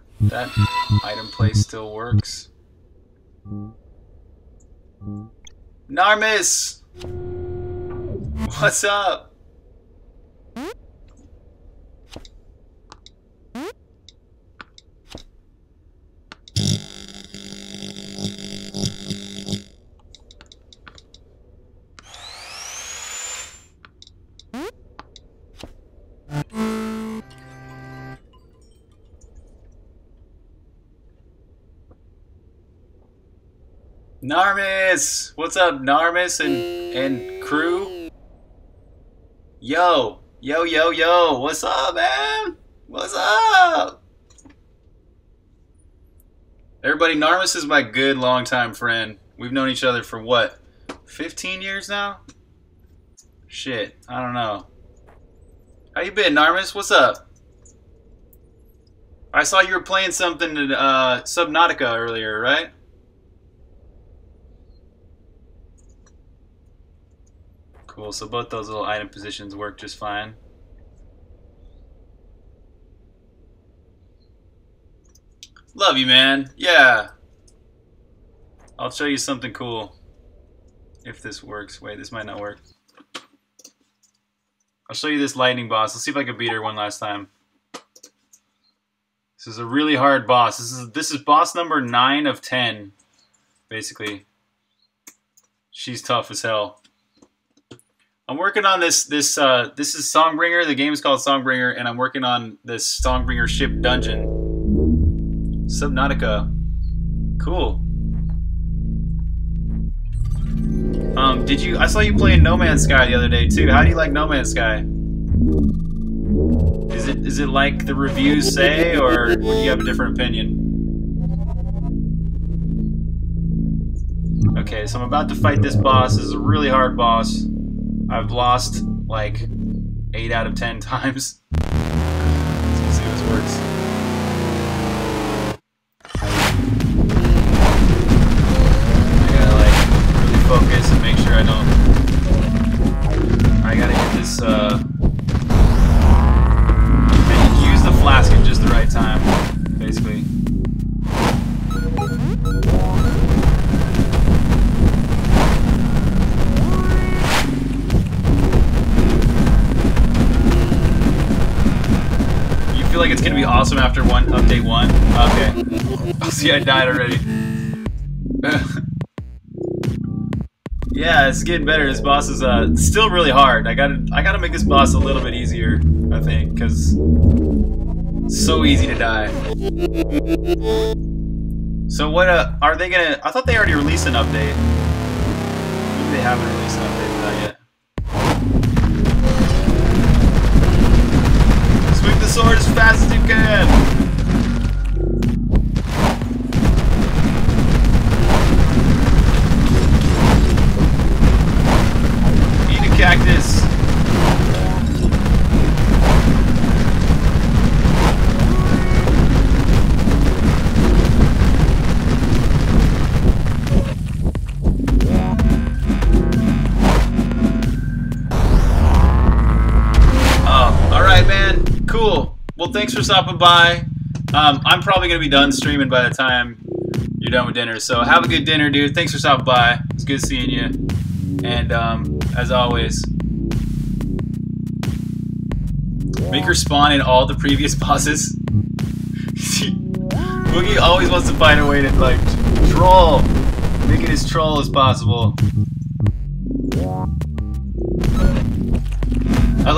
item play still works. Narmis! What's up? Narmis! What's up, Narmis and crew? Yo! Yo, yo, yo! What's up, man? What's up? Everybody, Narmis is my good longtime friend. We've known each other for what? 15 years now? Shit, I don't know. How you been, Narmis? What's up? I saw you were playing something in Subnautica earlier, right? Cool, so both those little item positions work just fine. Love you, man. Yeah. I'll show you something cool. If this works. Wait, this might not work. I'll show you this lightning boss. Let's see if I can beat her one last time. This is a really hard boss. This is boss number 9 of 10, basically. She's tough as hell. I'm working on this is Songbringer. The game is called Songbringer, and I'm working on this Songbringer ship dungeon. Subnautica. Cool. I saw you playing No Man's Sky the other day too. How do you like No Man's Sky? Is it like the reviews say, or do you have a different opinion? Okay, so I'm about to fight this boss. This is a really hard boss. I've lost like 8 out of 10 times. Let's see if this works. I gotta like really focus and make sure I don't. I gotta get this. And use the flask at just the right time, basically. it's gonna be awesome after update one. Okay. Oh, see, I died already. Yeah, it's getting better. This boss is still really hard. I gotta make this boss a little bit easier, I think, because it's so easy to die. So what are they gonna? I thought they already released an update. Maybe they haven't released an update for that yet. Swing the sword as fast as you can! Eat a cactus! Well, thanks for stopping by. I'm probably going to be done streaming by the time you're done with dinner. So have a good dinner, dude. Thanks for stopping by. It's good seeing you. And as always, make her spawn in all the previous bosses. Boogie always wants to find a way to, like, troll. Make it as troll as possible. I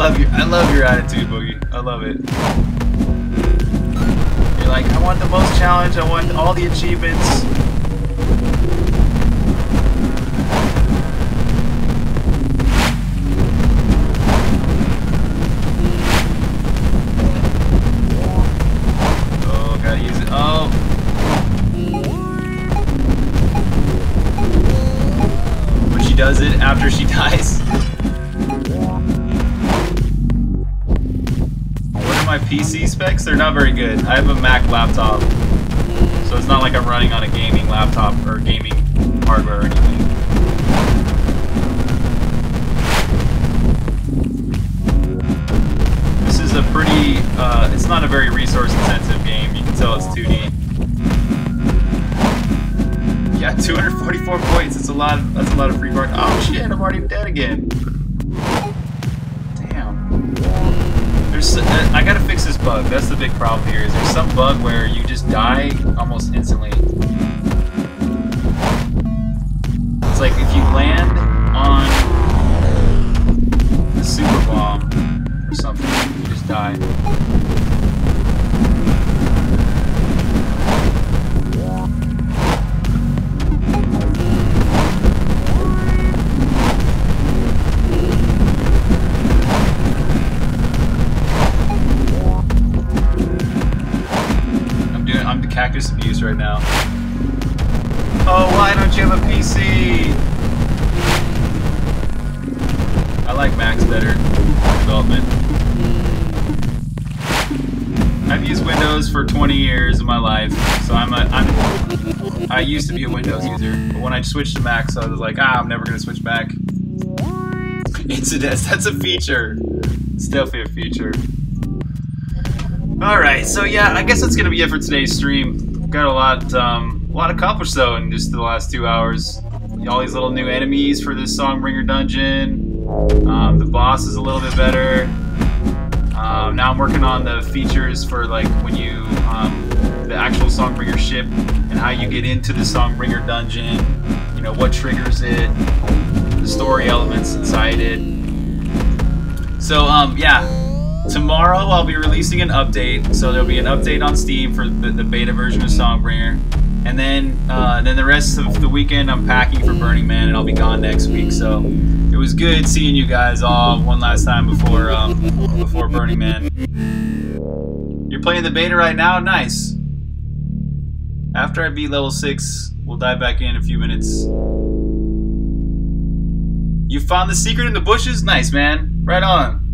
love your attitude, Boogie. I love it. You're like, I want the most challenge, I want all the achievements. Oh, gotta use it. Oh. But she does it after she dies. My PC specs, they're not very good. I have a Mac laptop, so it's not like I'm running on a gaming laptop or gaming hardware or anything. This is a pretty, it's not a very resource intensive game. You can tell it's 2D. Yeah, 244 points, it's a lot, that's a lot of free card. Oh shit, I'm already dead again. I gotta fix this bug. That's the big problem here. Is there's some bug where you just die almost instantly. It's like if you land on a super bomb or something, you just die. Cactus abuse right now. Oh, why don't you have a PC? I like Macs better. Development. I've used Windows for 20 years of my life, so I used to be a Windows user, but when I switched to Macs, I was like, I'm never gonna switch back. Incidents. That's a feature. It's definitely a feature. Alright, so yeah, I guess that's gonna be it for today's stream. Got a lot accomplished though in just the last 2 hours. All these little new enemies for this Songbringer dungeon. The boss is a little bit better. Now I'm working on the features for like when you, the actual Songbringer ship and how you get into the Songbringer dungeon. You know, what triggers it, the story elements inside it. So, yeah. Tomorrow I'll be releasing an update, so there'll be an update on Steam for the beta version of Songbringer, and then the rest of the weekend I'm packing for Burning Man, and I'll be gone next week. So it was good seeing you guys all one last time before before Burning Man. You're playing the beta right now? Nice. After I beat level 6, we'll dive back in a few minutes. You found the secret in the bushes? Nice, man. Right on.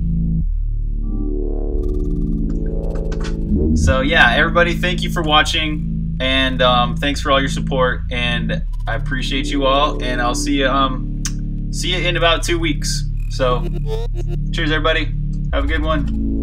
So yeah, everybody, thank you for watching, and thanks for all your support, and I appreciate you all, and I'll see you in about 2 weeks. So cheers, everybody. Have a good one.